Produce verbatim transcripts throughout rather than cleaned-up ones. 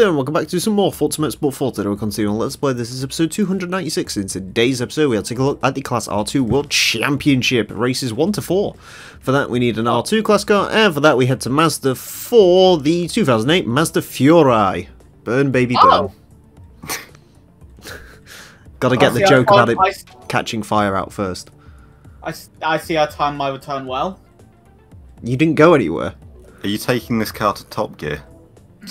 there and welcome back to some more Forza Motorsport four. Today we're continuing on Let's Play. This is episode two hundred ninety-six. In today's episode we'll take a look at the Class R two World Championship races one to four. For that we need an R two class car, and for that we head to Mazda for the two thousand eight Mazda Furai. Burn baby burn. Oh. Gotta get the joke about it I... catching fire out first. I, I see I timed my return well. You didn't go anywhere. Are you taking this car to Top Gear?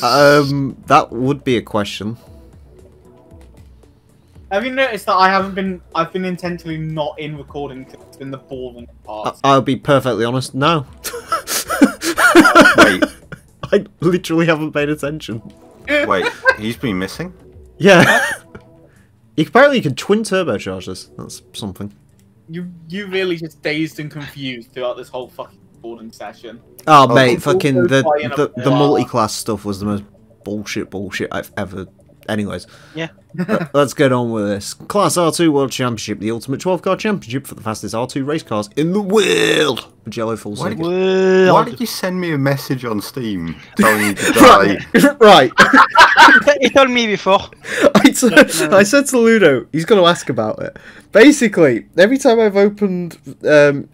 Um, that would be a question. Have you noticed that I haven't been, I've been intentionally not in recording because it's been the boring part? I'll be perfectly honest, no. Wait. I literally haven't paid attention. Wait, he's been missing? Yeah. You apparently you can twin turbocharge this, that's something. You, you really just dazed and confused throughout this whole fucking boarding session. Oh, oh mate, fucking the the, the multi-class stuff was the most bullshit bullshit I've ever. Anyways, yeah. Let's get on with this. Class R two World Championship, the ultimate twelve car championship for the fastest R two race cars in the world. Jello full second. Why, why did you send me a message on Steam telling me to die? Right. You told me before. I, I said to Ludo, he's going to ask about it. Basically, every time I've opened um,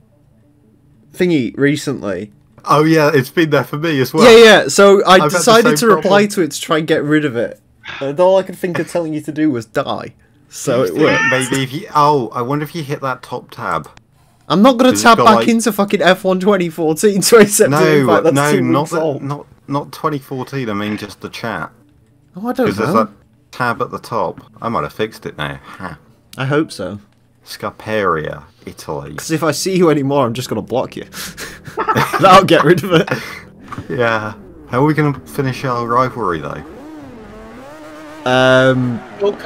thingy recently. Oh yeah, it's been there for me as well. Yeah, yeah, so I I've decided to reply problem. to it to try and get rid of it. And all I could think of telling you to do was die. So it worked. Maybe if you... Oh, I wonder if you hit that top tab. I'm not going to tab back like... into fucking F one twenty fourteen to accept it. No, that's no, not, the, not, not twenty fourteen, I mean just the chat. Oh, I don't know. Because there's that tab at the top. I might have fixed it now. Huh. I hope so. Scarperia, Italy. Because if I see you anymore, I'm just going to block you. That'll get rid of it. Yeah. How are we going to finish our rivalry, though? Um,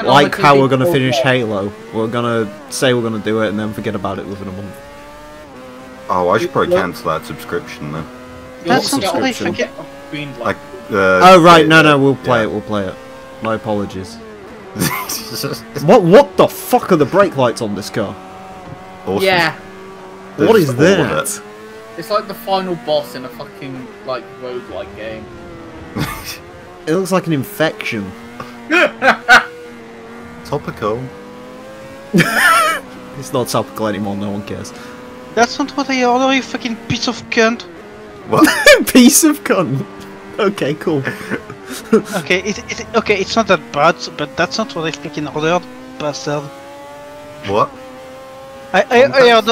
like how we're going to finish Halo. We're going to say we're going to do it and then forget about it within a month. Oh, I should probably cancel that subscription then. That subscription? Like, uh, oh, right, no, no, we'll play yeah. it, we'll play it. My apologies. What What the fuck are the brake lights on this car? Awesome. Yeah. What is that? It's like the final boss in a fucking, like, roguelike game. It looks like an infection. Topical. It's not topical anymore, no one cares. That's not what I ordered, you fucking piece of cunt. What? Piece of cunt? Okay, cool. okay, it, it, okay, it's not that bad, but that's not what I freaking ordered, bastard. What? I, I, I ordered...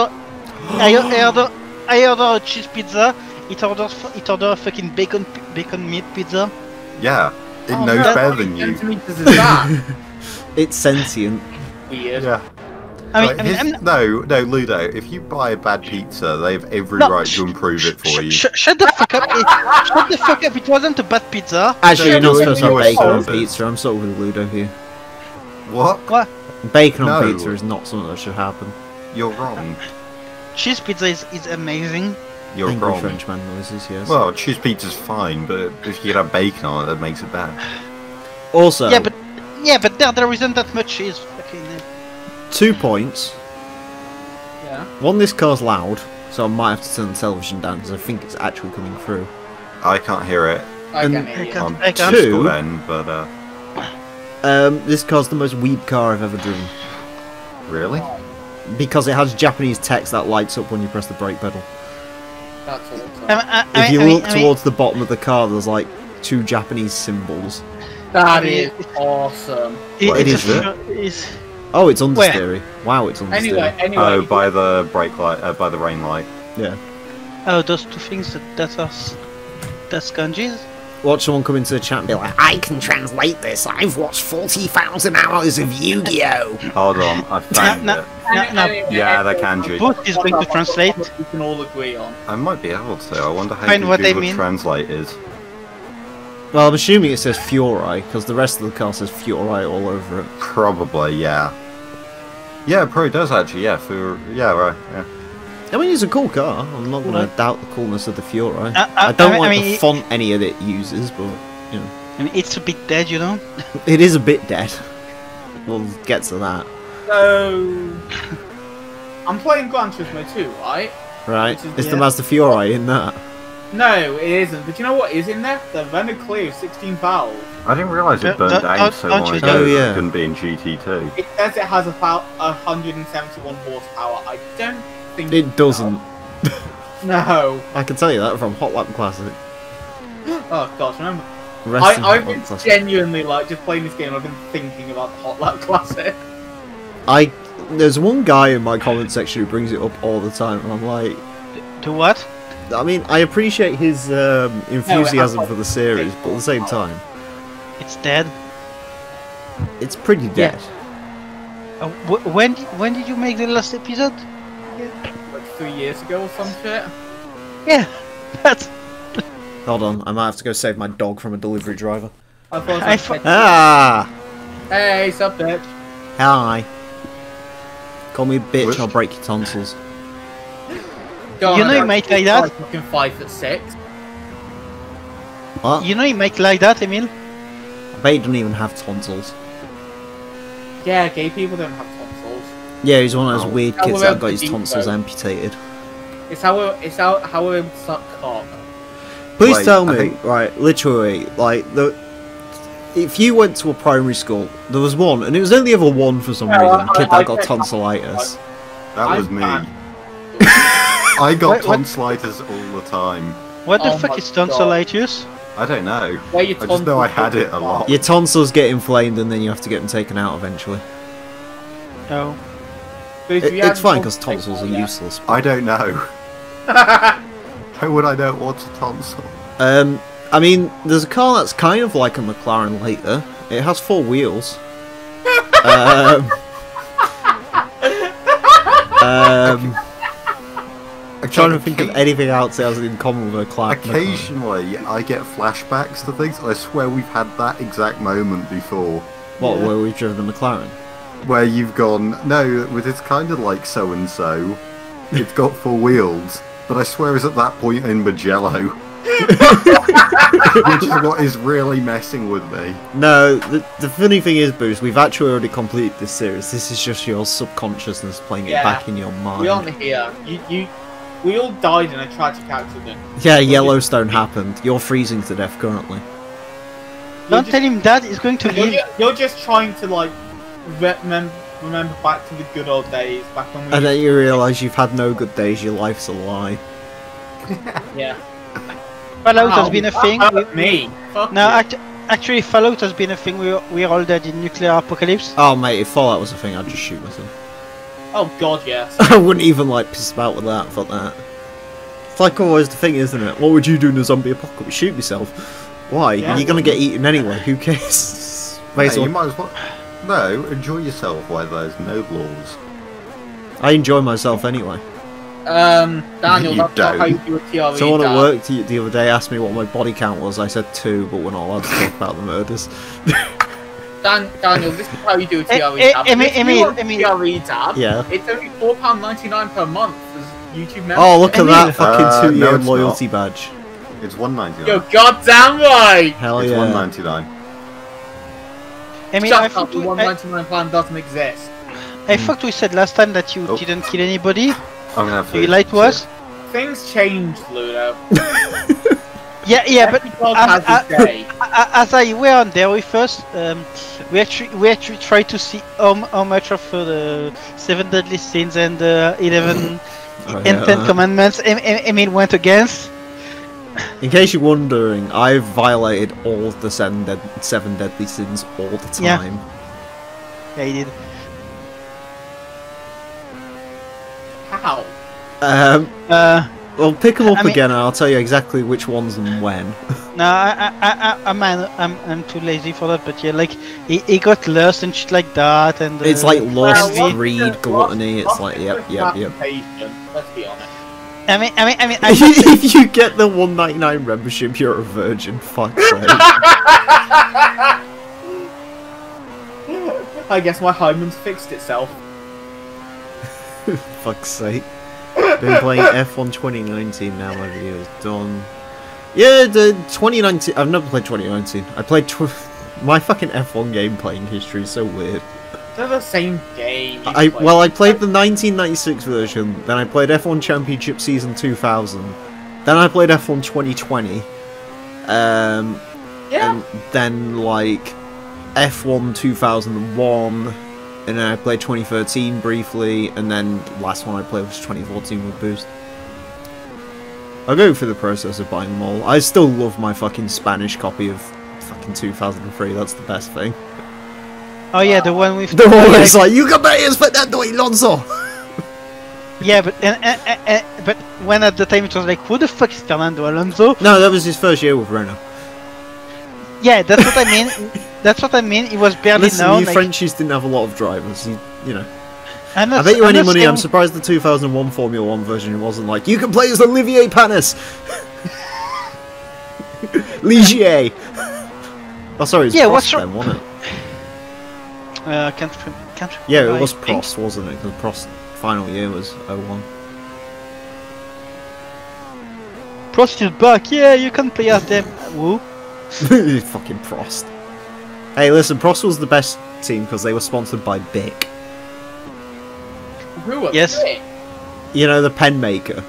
I, I ordered... I ordered a cheese pizza, it ordered, it ordered a fucking bacon, bacon meat pizza. Yeah. It oh, knows no, better than you. That? It's sentient. Weird. Yeah. I mean, like, I mean, his, I mean, no, no, Ludo. If you buy a bad pizza, they have every no, right to improve it for you. Sh shut the fuck up! It, shut the fuck up! It wasn't a bad pizza. Actually, you're not supposed to have bacon on pizza. I'm sort of with Ludo here. What? What? Bacon no. on pizza is not something that should happen. You're wrong. Cheese pizza is is amazing. You're Angry wrong. Frenchman noises, yes. Well, cheese pizza's fine, but if you have bacon on it, that makes it bad. Also, yeah, but yeah, but there, there isn't that much cheese. Fucking uh... Two points. Yeah. One, this car's loud, so I might have to turn the television down because I think it's actually coming through. I can't hear it. I and can hear it. I'm I can't. Two, then, but uh... um, this car's the most weeb car I've ever driven. Really? Because it has Japanese text that lights up when you press the brake pedal. That's all um, I, I, if you I look mean, towards I mean, the bottom of the car, there's like two Japanese symbols. That is awesome. It, what, it is it? Is... Oh, it's understeery. Where? Wow, it's understeery. Anyway, anyway. Oh, by the brake light, uh, by the rain light. Yeah. Oh, those two things that that are that's kanjis. Watch someone come into the chat and be like, "I can translate this. I've watched forty thousand hours of Yu-Gi-Oh." Hold on, I found no, no. it. No, no, no. Yeah, that can do. What is going to translate? We can all agree on. I might be able to. I wonder how Google I mean. Translate is. Well, I'm assuming it says Furai because the rest of the car says Furai all over it. Probably, yeah. Yeah, it probably does actually. Yeah, for yeah, right. Yeah. I mean, it's a cool car. I'm not going to doubt the coolness of the Furai. Uh, uh, I don't I mean, like I mean, the font any of it uses, but you know. I mean, it's a bit dead, you know. It is a bit dead. We'll get to that. So, I'm playing Gran Turismo two, right? Right. Is, it's yeah. the Mazda Furai in that. No, it isn't. But you know what is in there? The Renault Clio sixteen valve. I didn't realise it burned down so long ago. Oh, yeah. It couldn't be in G T two. It says it has about one hundred seventy-one horsepower. I don't think it doesn't. No. I can tell you that from Hot Lap Classic. Oh gosh, remember? I, I've been genuinely like just playing this game. I've been thinking about the Hot Lap Classic. I there's one guy in my comment section who brings it up all the time, and I'm like, to what? I mean, I appreciate his um, enthusiasm no, for the series, but at the same time, it's dead. It's pretty dead. Yeah. Uh, wh when when did you make the last episode? Yeah. Like three years ago or some shit. Yeah, that's. Hold on, I might have to go save my dog from a delivery driver. I thought I thought ah! Hey, sup, bitch? Hi. Call me bitch, Whist? I'll break your tonsils. God, you know you make like that? Fucking five foot six. What? You know you make like that, Emil? I bet you don't even have tonsils. Yeah, gay people don't have tonsils. Yeah, he's one of those oh. weird kids that got his tonsils though. amputated. It's how we're, it's how, how we're able to suck cock. Please like, tell me, think, right, literally, like, the, if you went to a primary school, there was one, and it was only ever one for some yeah, reason, I, I, kid that I, I, got tonsillitis. That was me. I got Wait, tonsillitis what? all the time. What the oh fuck is tonsillitis? God. I don't know. Where your I just know I had it a lot. Your tonsils get inflamed and then you have to get them taken out eventually. No. But it, it's fine because tonsils are yeah. useless. I don't know. How would I know what's a tonsil? Um, I mean, there's a car that's kind of like a McLaren later. It has four wheels. um, um, I'm trying to think of anything else that has in common with a McLaren. Occasionally, I get flashbacks to things. I swear we've had that exact moment before. What, yeah. where we've driven the McLaren? Where you've gone, no, it's kind of like so-and-so. It's got four wheels. But I swear it's at that point in Magello, which is what is really messing with me. No, the, the funny thing is, Bruce, we've actually already completed this series. This is just your subconsciousness playing yeah. it back in your mind. We aren't here. You, you, we all died in a tragic accident. Yeah, Yellowstone happened. You're freezing to death currently. Don't just, tell him that, he's going to leave. You're, you're just trying to, like, remember... Remember back to the good old days, back when we... And then you realise you've had no good days, your life's a lie. Yeah. Fallout has been a thing... me! No, act actually Fallout has been a thing, we were, we were all dead in nuclear apocalypse. Oh mate, if Fallout was a thing, I'd just shoot myself. Oh god, yes. I wouldn't even like piss about with that, fuck that. It's like always the thing, isn't it? What would you do in a zombie apocalypse? Shoot yourself? Why? Yeah. You're gonna get eaten anyway, who cares? Mate, yeah, you might as well... No, enjoy yourself while there's no laws. I enjoy myself anyway. Um, Daniel, you that's don't. Not how you do a T R E. Someone at work the other day asked me what my body count was. I said two, but we're not allowed to talk about the murders. Dan, Daniel, this is how you do a T R E tab. T R E tab. Yeah. It's only four pounds ninety-nine per month as YouTube members. Oh, look at that fucking two year uh, no, loyalty not. badge. It's one ninety-nine. You're goddamn right! Hell it's yeah. It's one ninety-nine. I mean, Shut I thought the one ninety-nine plan doesn't exist. I thought we said last time that you oh. didn't kill anybody. I'm gonna have to. You lied to us. Things changed, Ludo. yeah, yeah, but as, as, as I were on there with us, um, we actually we actually tried to see how, how much of uh, the seven deadly sins and uh, eleven oh, and yeah. ten commandments Emil went against. In case you're wondering, I've violated all of the seven, dead, seven deadly sins all the time. Yeah, yeah you did. How? Um, uh, well, pick them up I mean, again and I'll tell you exactly which ones and when. No, I, I, I, I man, I'm, I'm too lazy for that, but yeah, like, he, he got lust and shit like that, and... Uh, it's like lust, well, greed, the, gluttony, what's, it's what's like, yep, yep, yep. Let's be honest. I mean, I mean, I mean, I if you get the one ninety-nine membership, you're a virgin. Fuck sake. I guess my hymen's fixed itself. Fuck's sake. Been playing F one twenty nineteen now. My video is done. Yeah, the twenty nineteen. I've never played twenty nineteen. I played tw my fucking F one game playing history is so weird. They're the same game. I, well, I played the nineteen ninety-six version, then I played F one Championship Season two thousand, Then I played F one twenty twenty. Um, yeah. And then, like, F one two thousand one, and then I played twenty thirteen briefly, and then the last one I played was twenty fourteen with Boost. I'll go through the process of buying them all. I still love my fucking Spanish copy of fucking two thousand three, that's the best thing. Oh yeah, the one with... They're always like, you got players for that doing Lonzo! Yeah, but and, and, and, and, but when at the time it was like, who the fuck is Fernando Alonso? No, that was his first year with Renault. Yeah, that's what I mean. That's what I mean. It was barely Listen, known. Listen, you like... Frenchies didn't have a lot of drivers. You, you know. Not, I bet you I'm any money. Saying... I'm surprised the two thousand one Formula One version wasn't like, you can play as Olivier Panis. Ligier. Oh, sorry, it's yeah, Prost what's then, wasn't it? Uh, can't, can't yeah, it was I Prost, think. wasn't it? Because Prost. Final year was oh one. Prost is back, yeah, you can play as them. Woo. Fucking Prost. Hey, listen, Prost was the best team because they were sponsored by Bic. Who yes. Bic? You know, the pen maker.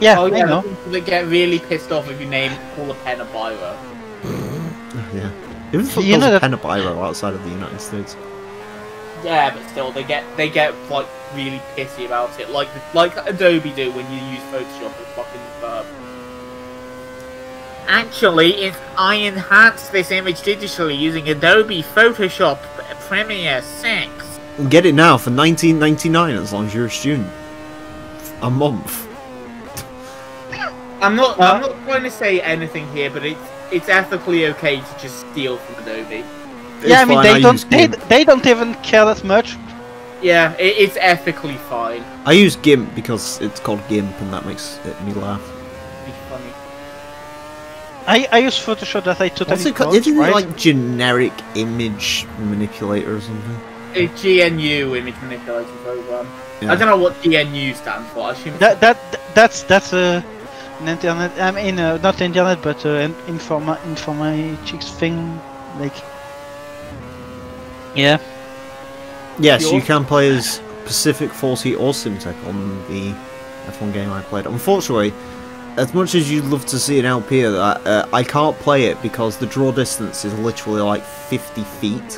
Yeah, oh, yeah, I know. They get really pissed off if you name all the pen a biro. Yeah. Even if you know that... pen a biro outside of the United States. Yeah, but still, they get they get like really pissy about it, like like Adobe do when you use Photoshop or fucking verb. Actually, if I enhance this image digitally using Adobe Photoshop Premiere six, get it now for nineteen ninety-nine as long as you're a student. A month. I'm not I'm not trying to say anything here, but it's it's ethically okay to just steal from Adobe. It's yeah, I mean, they I don't they, they don't even care that much. Yeah, it, it's ethically fine. I use GIMP because it's called GIMP and that makes it me laugh. Be funny. I, I use Photoshop that I totally can't. Isn't it like generic image manipulator or something? A G N U image manipulator program. Yeah. I don't know what G N U stands for. I assume that, that, that's, that's a, an internet, I mean, uh, not internet, but uh, an informa, informatics thing, like... Yeah. Yes, you can play as Pacific forty or Simtek on the F one game I played. Unfortunately, as much as you'd love to see an L P of that, uh, I can't play it because the draw distance is literally like fifty feet.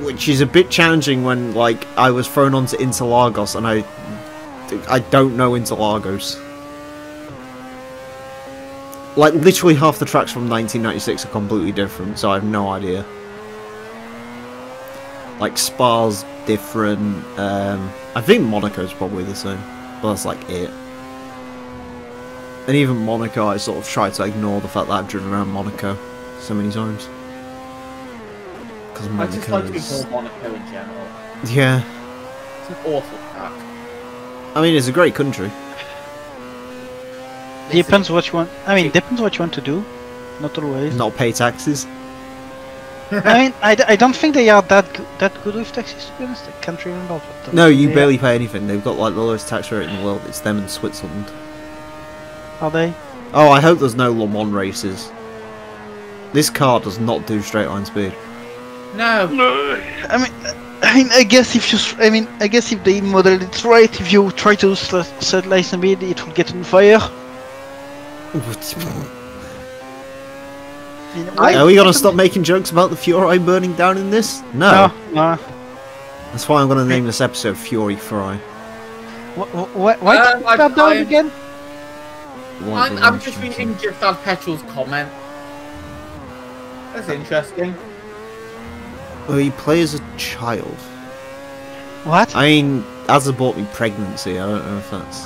Which is a bit challenging when, like, I was thrown onto Interlagos and I... I don't know Interlagos. Like, literally half the tracks from nineteen ninety-six are completely different, so I have no idea. Like, Spa's different, um, I think Monaco's probably the same, but that's like it. And even Monaco, I sort of try to ignore the fact that I've driven around Monaco so many times. Because Monaco I just like is... to ignore Monaco in general. Yeah. It's an awful track. I mean, it's a great country. Depends what you want, I mean, depends what you want to do. Not always. Not pay taxes. I mean, I, I don't think they are that go that good with taxes, to be honest. I can't remember. No, you barely are. pay anything. They've got like the lowest tax rate in the world. It's them in Switzerland. Are they? Oh, I hope there's no Le Mans races. This car does not do straight line speed. No. No. I mean, I mean, I guess if you, I mean, I guess if they modeled it right, if you try to slice a bit, it will get on fire. I Are we gonna stop making jokes about the Furai burning down in this? No. No, no. That's why I'm gonna name this episode Fury Furai. What? What? Why did it burn down again? I'm, I'm just reading Jeffad Petrol's comment. That's interesting. Well, he plays a child. What? I mean, Azza bought me Pregnancy. I don't know if that's.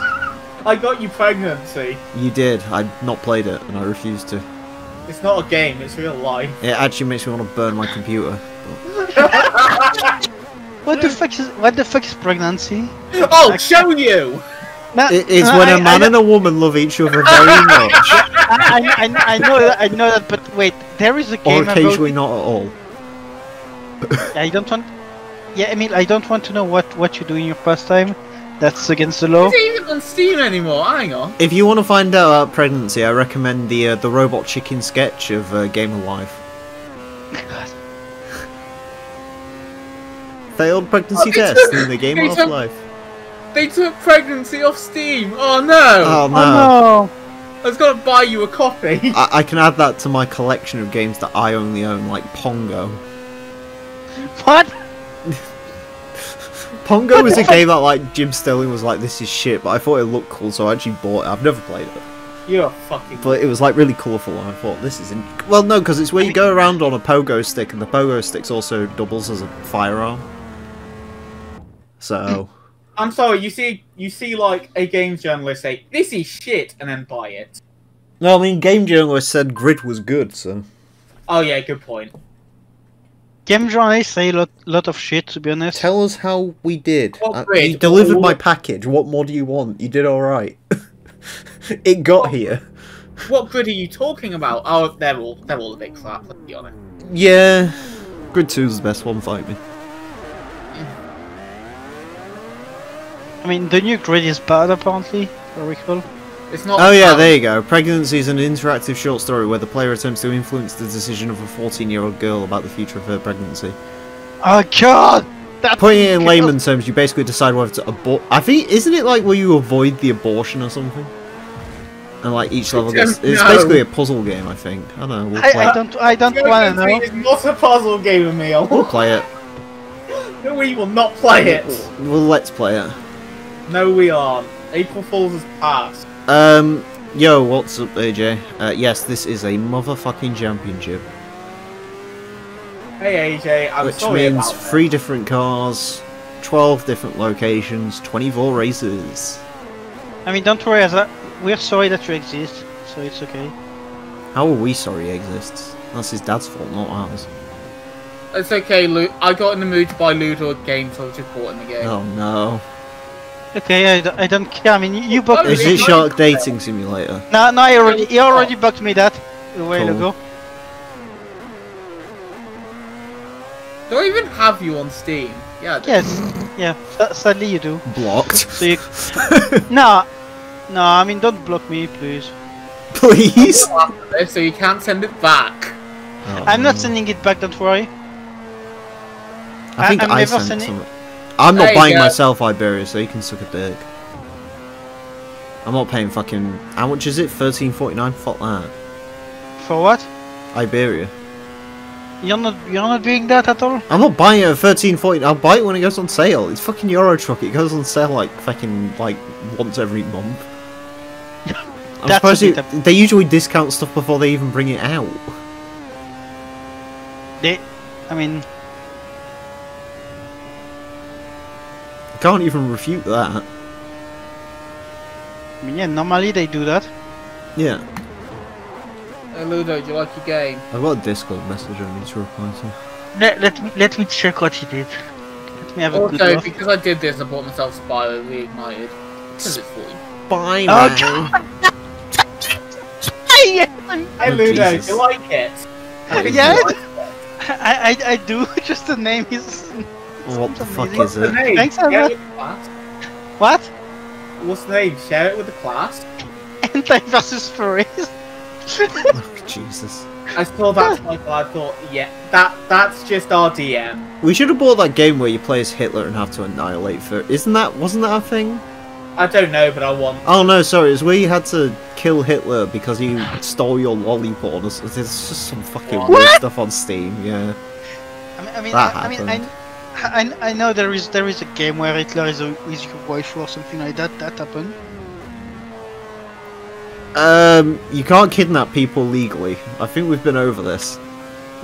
I got you Pregnancy. You did. I'd not played it, and I refused to. It's not a game, it's real life. It actually makes me want to burn my computer. What the fuck is what the fuck is pregnancy? Oh, show you! No, it is no, when I, a man I, and a woman love each other very much. I, I, I know that, I know that, but wait, there is a game. Or occasionally about... not at all. I don't want. Yeah, I mean, I don't want to know what what you do in your pastime. That's against the law. Is it even on Steam anymore? Hang on. If you want to find out about pregnancy, I recommend the uh, the robot chicken sketch of uh, Game of Life. God. Failed pregnancy oh, test in the Game of Life. They took Pregnancy off Steam! Oh no! Oh no! Oh, no. I was gonna buy you a copy! I, I can add that to my collection of games that I only own, like Pongo. What? Pongo was a game that like Jim Sterling was like, this is shit, but I thought it looked cool, so I actually bought it. I've never played it. You're fucking... But it was like really colourful and I thought, this is... Inc well, no, because it's where you go around on a pogo stick and the pogo stick's also doubles as a firearm. So... I'm sorry, you see, you see like a game journalist say, this is shit, and then buy it. No, I mean, game journalist said Grid was good, so... Oh yeah, good point. Game journalists say a lot, lot of shit, to be honest. Tell us how we did. What Grid? I, you delivered what? My package, what more do you want? You did alright. It got what, here. What Grid are you talking about? Oh, they're all they're all a bit crap. Let's be honest. Yeah, Grid two is the best one. Fight me. I mean, the new Grid is bad apparently. I recall. It's not. Oh yeah, there you go. Pregnancy is an interactive short story where the player attempts to influence the decision of a fourteen-year-old girl about the future of her pregnancy. Oh God. Putting it in layman terms, you basically decide whether to abort. I think isn't it like where you avoid the abortion or something? And like each level gets. It's basically a puzzle game, I think. I don't know. We'll I, I don't. I don't want to know. It's not a puzzle game, Emil. We'll play it. No, we will not play it. Well, let's play it. No, we aren't. April Fools has passed. Um. Yo, what's up, A J? Uh, yes, this is a motherfucking championship. Hey A J, I'm sorry about that. Which means three different cars, twelve different locations, twenty-four races. I mean, don't worry, we're sorry that you exist, so it's okay. How are we sorry he exists? That's his dad's fault, not ours. It's okay, Luke. I got in the mood to buy Ludor games, so I was just bought in the game. Oh no. Okay, I don't, I don't care. I mean, you bugged me. Is it Shark Dating Simulator? No, no, he already, he already bugged me that a while ago. Do I even have you on Steam? Yeah. Yes. Yeah. Sadly, you do. Blocked. So you... no. No. I mean, don't block me, please. Please. So you can't send it back. Oh, I'm no. not sending it back. Don't worry. I think I'm I never sent some... it. I'm not buying go. myself Iberia, so you can suck a dick. I'm not paying fucking. How much is it? Thirteen forty-nine. Fuck that. For what? Iberia. You're not, you're not doing that at all? I'm not buying it at thirteen forty. I'll buy it when it goes on sale. It's fucking Euro Truck. It goes on sale like fucking like once every month. I'm That's to, they usually discount stuff before they even bring it out. They, I mean, I can't even refute that. I mean, yeah, normally they do that. Yeah. Hey Ludo, do you like your game? I've got a Discord message I need to reply to. Let, let, me, let me check what he did. Let me have also, a good look. Because I did this, I bought myself Spyro Reignited. Spyro! Oh, hey Ludo, do you like it? Yeah, like I, I, I do, just the name is... What the fuck is it? Thanks a lot. What? What's the name? Share it with the class? Anti versus Furries. Oh, Jesus. I saw that title, I thought, yeah, that that's just our D M. We should have bought that game where you play as Hitler and have to annihilate for isn't that wasn't that a thing? I don't know, but I want Oh no, sorry, it's where you had to kill Hitler because he stole your lollipop. There's just some fucking what? weird stuff on Steam, yeah. I mean I mean that I, I mean I I I know there is there is a game where Hitler is a is your wife or something like that, that happened. Um, you can't kidnap people legally. I think we've been over this.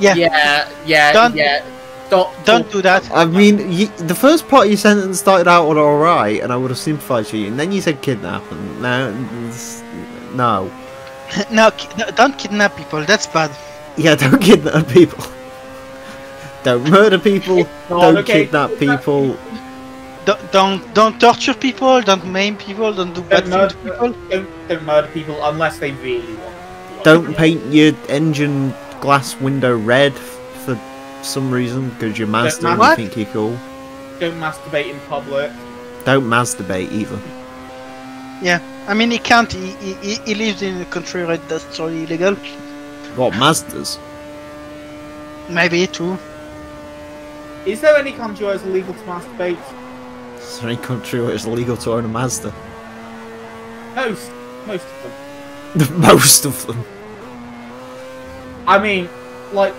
Yeah, yeah, yeah, don't, yeah. Don't, don't, don't do that. I mean, you, the first part of your sentence started out on all right, and I would have sympathised for you, and then you said kidnap, and now, no, no, no, don't kidnap people. That's bad. Yeah, don't kidnap people. Don't murder people. no, don't okay. kidnap people. Don't, don't don't torture people, don't maim people, don't do bad things to people. Don't, don't murder people unless they really want to. Don't paint your engine glass window red for some reason because you're master and you think you're cool. Don't masturbate in public. Don't masturbate either. Yeah, I mean he can't. He he, he lives in a country right that's totally illegal. What masters? Maybe too. Is there any country where it's illegal to masturbate? Is there any country where it's illegal to own a Mazda? Most. Most of them. Most of them. I mean, like,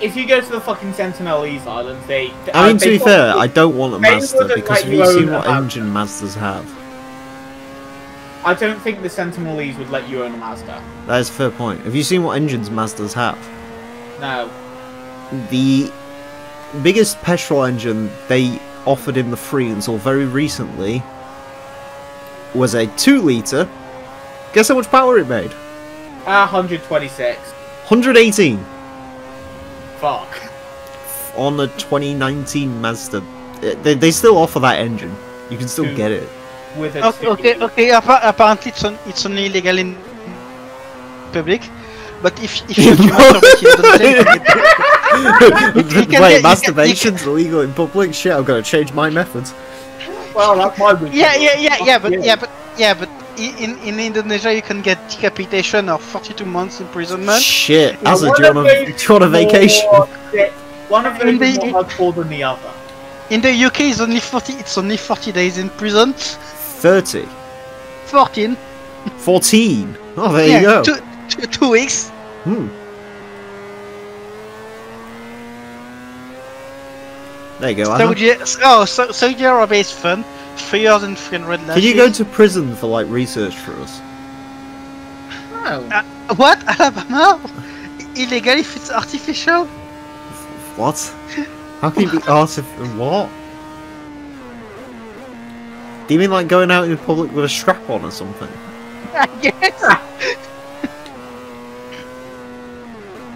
if you go to the fucking Sentinelese Islands, they... they I mean, they to be fair, I don't want a Mazda, because have you seen what engine Mazdas have? I don't think the Sentinelese would let you own a Mazda. That is a fair point. Have you seen what engines Mazdas have? No. The biggest petrol engine they offered him the free until very recently was a two litre. Guess how much power it made? Uh, one hundred twenty-six. one hundred eighteen. Fuck. On a twenty nineteen Mazda. They, they still offer that engine. You can still get it. With a okay, okay, okay, apparently it's an, it's an illegal in public, but if, if you want to... Wait, masturbation's illegal in public? Shit, I've got to change my methods. Well, that's my weakness. Yeah, yeah, yeah, yeah, but, yeah, but, yeah, but in, in Indonesia you can get decapitation or forty-two months imprisonment. Shit, as a John on a vacation. One of them is more hardcore than the other. In the U K, it's only forty. It's only forty days in prison. Thirty. Fourteen. Fourteen. Oh, there yeah, you go. Two, two, two weeks. Hmm. There you go. Saudi, oh, so Saudi Arabia is fun. Three years and three hundred. Can you go to prison for like research for us? No. Uh, what? Alabama? Illegal if it's artificial? What? How can you be artificial? What? Do you mean like going out in public with a strap on or something? I guess.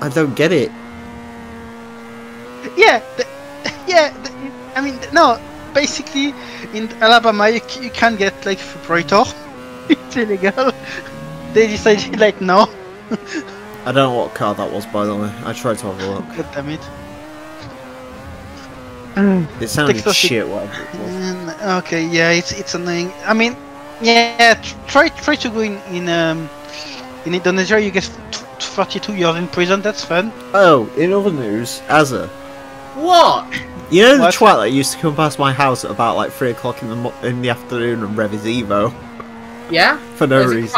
I don't get it. Yeah, the, yeah. The, I mean, no. Basically, in Alabama, you, you can't get like vibrator. It's illegal. They decided like no. I don't know what car that was, by the way. I tried to have a look. God damn it. It sounded Texas shit, whatever it was. Okay, yeah, it's it's annoying. I mean, yeah, try try to go in in um in Indonesia. You get thirty-two years in prison. That's fun. Oh, in other news, Azza. What? You know the twat that used to come past my house at about like three o'clock in the in the afternoon and rev his Evo. Yeah. For no reason.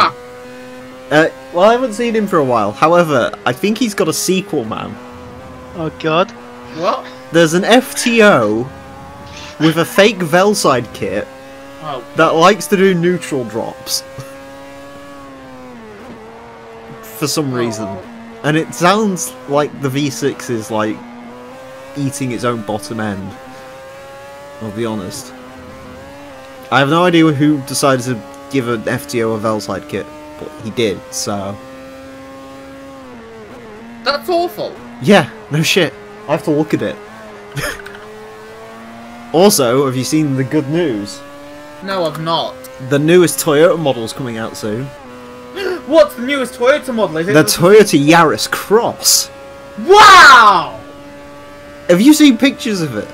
Uh, well, I haven't seen him for a while. However, I think he's got a sequel, man. Oh God. What? There's an F T O with a fake Velside kit oh. that likes to do neutral drops for some reason, oh. and it sounds like the V six is like eating its own bottom end. I'll be honest. I have no idea who decided to give an F T O a Velside kit, but he did. So that's awful. Yeah, no shit. I have to look at it. Also, have you seen the good news? No, I've not. The newest Toyota model's coming out soon. What's the newest Toyota model? Is it the Toyota Yaris Cross. Wow! Have you seen pictures of it?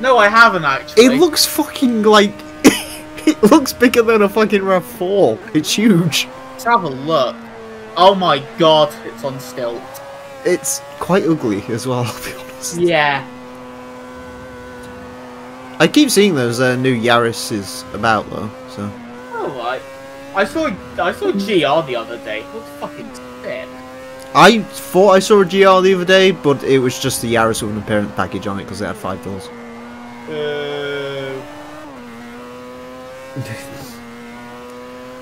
No, I haven't actually. It looks fucking like... it looks bigger than a fucking RAV four. It's huge. Let's have a look. Oh my God, it's on stilts. It's quite ugly as well, I'll be honest. Yeah. I keep seeing those uh, new Yaris about though, so. Alright. Oh, I saw I saw G R the other day. It looks fucking sick. I thought I saw a G R the other day, but it was just the Yaris with an appearance package on it because it had five doors. Uh...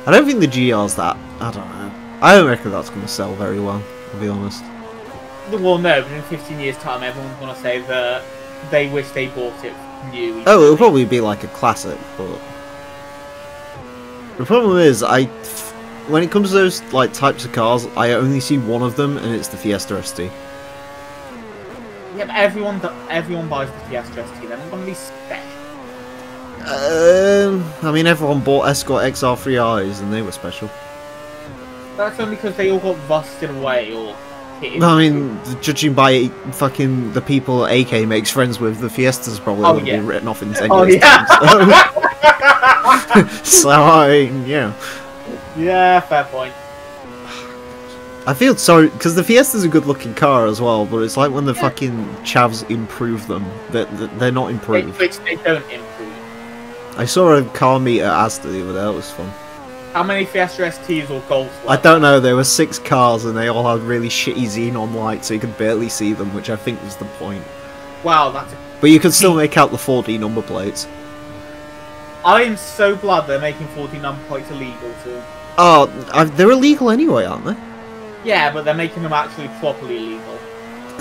I don't think the G R's that. I don't know. I don't reckon that's going to sell very well. I'll be honest. Well, no, but in fifteen years' time, everyone's gonna say that they wish they bought it new. Oh, it'll probably be like a classic, but the problem is, I, when it comes to those like types of cars, I only see one of them, and it's the Fiesta S T. Yeah, but everyone, everyone buys the Fiesta S T. They're not gonna be special. Um, I mean, everyone bought Escort X R three I's, and they were special. That's only because they all got rusted away, or. No, I mean, judging by fucking the people A K makes friends with, the Fiesta's probably oh, yeah. be written off in ten oh, years' yeah. time. So. So, I mean, yeah. Yeah, fair point. I feel sorry, because the Fiesta's a good-looking car as well, but it's like when the yeah. fucking chavs improve them, that they're, they're not improved. They, which they don't improve. I saw a car meet at Asda the other day, that was fun. How many Fiesta S Ts or Golfs? I don't know, there were six cars and they all had really shitty xenon lights so you could barely see them, which I think was the point. Wow, that's... But you can still make out the four D number plates. I am so glad they're making four D number plates illegal too. Oh, they're illegal anyway, aren't they? Yeah, but they're making them actually properly illegal.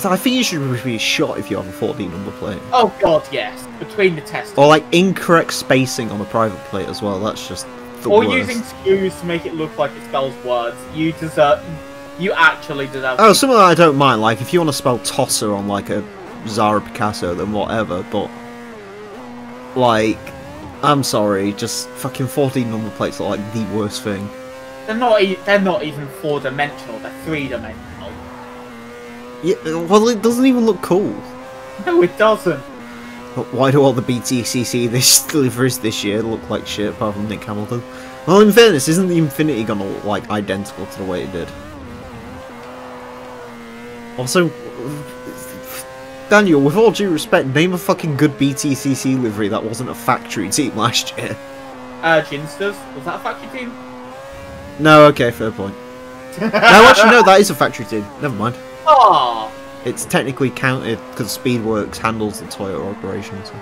I think you should be shot if you have a four D number plate. Oh god, yes. Between the testers. Or like incorrect spacing on a private plate as well, that's just the or worst. Using skews to make it look like it spells words. You deserve... You actually deserve... Oh, some of that I don't mind. Like, if you want to spell tosser on like a Zara Picasso, then whatever, but... Like... I'm sorry, just fucking fourteen number plates are like the worst thing. They're not, e they're not even four-dimensional, they're three-dimensional. Yeah, well, it doesn't even look cool. No, it doesn't. But why do all the B T C C this deliveries this year look like shit, apart from Nick Hamilton? Well, in fairness, isn't the Infinity gonna look like identical to the way it did? Also... Daniel, with all due respect, name a fucking good B T C C livery that wasn't a factory team last year. Uh, Ginsters? Was that a factory team? No, okay, fair point. No, actually, no, that is a factory team. Never mind. Aww. It's technically counted because Speedworks handles the Toyota operation. So.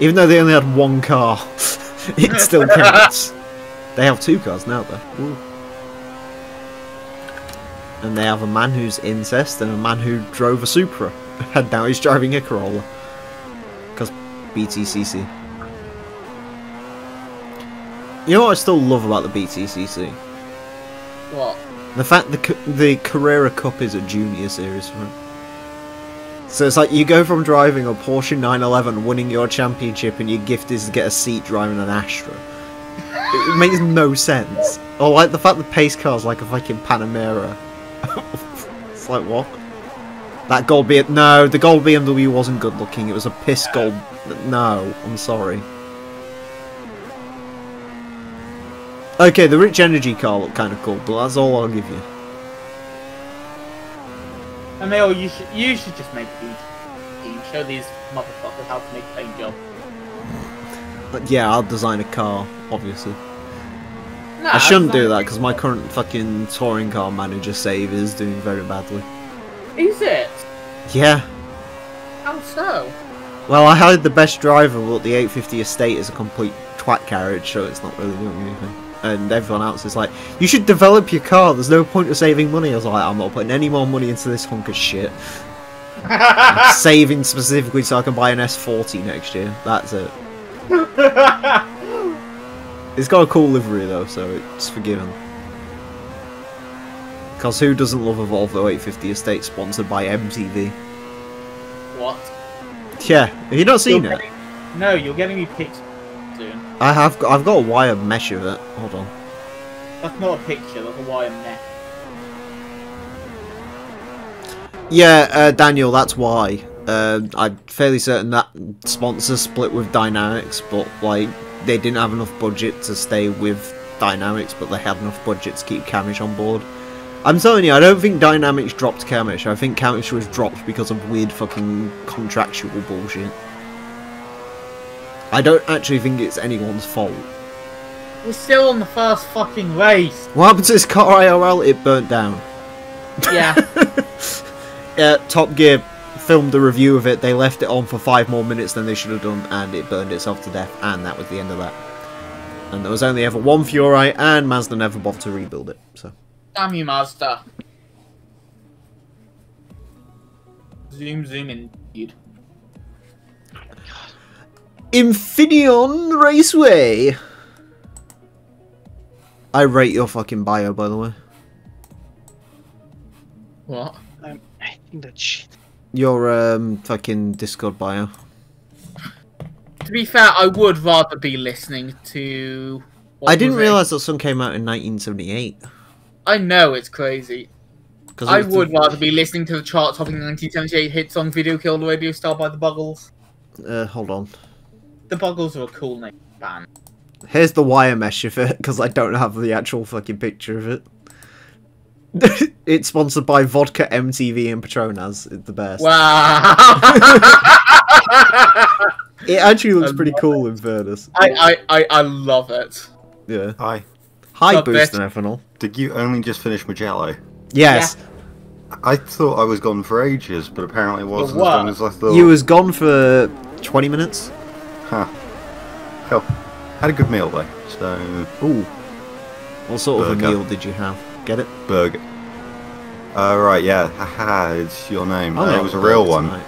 Even though they only had one car, it still counts. They have two cars now, though. Ooh. And they have a man who's incest and a man who drove a Supra. And now he's driving a Corolla. Because B T C C. You know what I still love about the B T C C? What? The fact the the Carrera Cup is a junior series for it. So it's like you go from driving a Porsche nine eleven, winning your championship, and your gift is to get a seat driving an Astra. It makes no sense. Or like the fact the pace car's like a fucking Panamera. It's like, what? That gold B M W, no, the gold B M W wasn't good looking, it was a piss gold, no, I'm sorry. Okay, the Rich Energy car looked kind of cool, but that's all I'll give you. I mean, oh, you should, you should just make a team, show these motherfuckers how to make a paint job. But yeah, I'll design a car, obviously. No, I shouldn't do that, because my current fucking touring car manager save is doing very badly. Is it? Yeah. How so? Well, I hired the best driver, but the eight fifty Estate is a complete twat carriage, so it's not really doing anything. And everyone else is like, you should develop your car, there's no point of saving money. I was like, I'm not putting any more money into this hunk of shit. I'm saving specifically so I can buy an S forty next year, that's it. It's got a cool livery though, so it's forgiven. Because who doesn't love a Volvo eight fifty Estate sponsored by M T V? What? Yeah, have you not seen you're it? Getting, no, you're getting me pictures soon. I have got, I've got a wire mesh of it. Hold on. That's not a picture, that's a wire mesh. Yeah, uh, Daniel, that's why. Uh, I'm fairly certain that sponsor split with Dynamics, but like they didn't have enough budget to stay with Dynamics, but they had enough budget to keep Kamish on board. I'm telling you, I don't think Dynamics dropped Kamish. I think Kamish was dropped because of weird fucking contractual bullshit. I don't actually think it's anyone's fault. We're still on the first fucking race. What happened to this car I R L? It burnt down. Yeah. Yeah, Top Gear filmed a review of it. They left it on for five more minutes than they should have done, and it burned itself to death, and that was the end of that. And there was only ever one Furai, and Mazda never bothered to rebuild it, so... Damn you, Mazda. Zoom, zoom in, dude. Infineon Raceway! I rate your fucking bio, by the way. What? Um, I think that's shit. Your, um, fucking Discord bio. To be fair, I would rather be listening to... I didn't realise that Sun came out in nineteen seventy-eight. I know, it's crazy. I would the... rather be listening to the chart-topping nineteen seventy-eight hit song Video Killed the Radio Star by the Buggles. Uh, hold on. The Buggles are a cool name band. Here's the wire mesh of it, because I don't have the actual fucking picture of it. It's sponsored by Vodka, M T V, and Petronas. It's the best. Wow! It actually looks pretty cool in fairness. I, I, I, I love it. Yeah. Hi. Hi, Boost and Ethanol. Did you only just finish Magello? Yes. Yeah. I thought I was gone for ages, but apparently it wasn't as long as I thought. You was gone for twenty minutes. Huh. Hell. Had a good meal though, so... Ooh. What sort Burger. of a meal did you have? Get it? Burger. Uh, right, yeah. Haha, it's your name. Oh, uh, it was a real one. Tonight.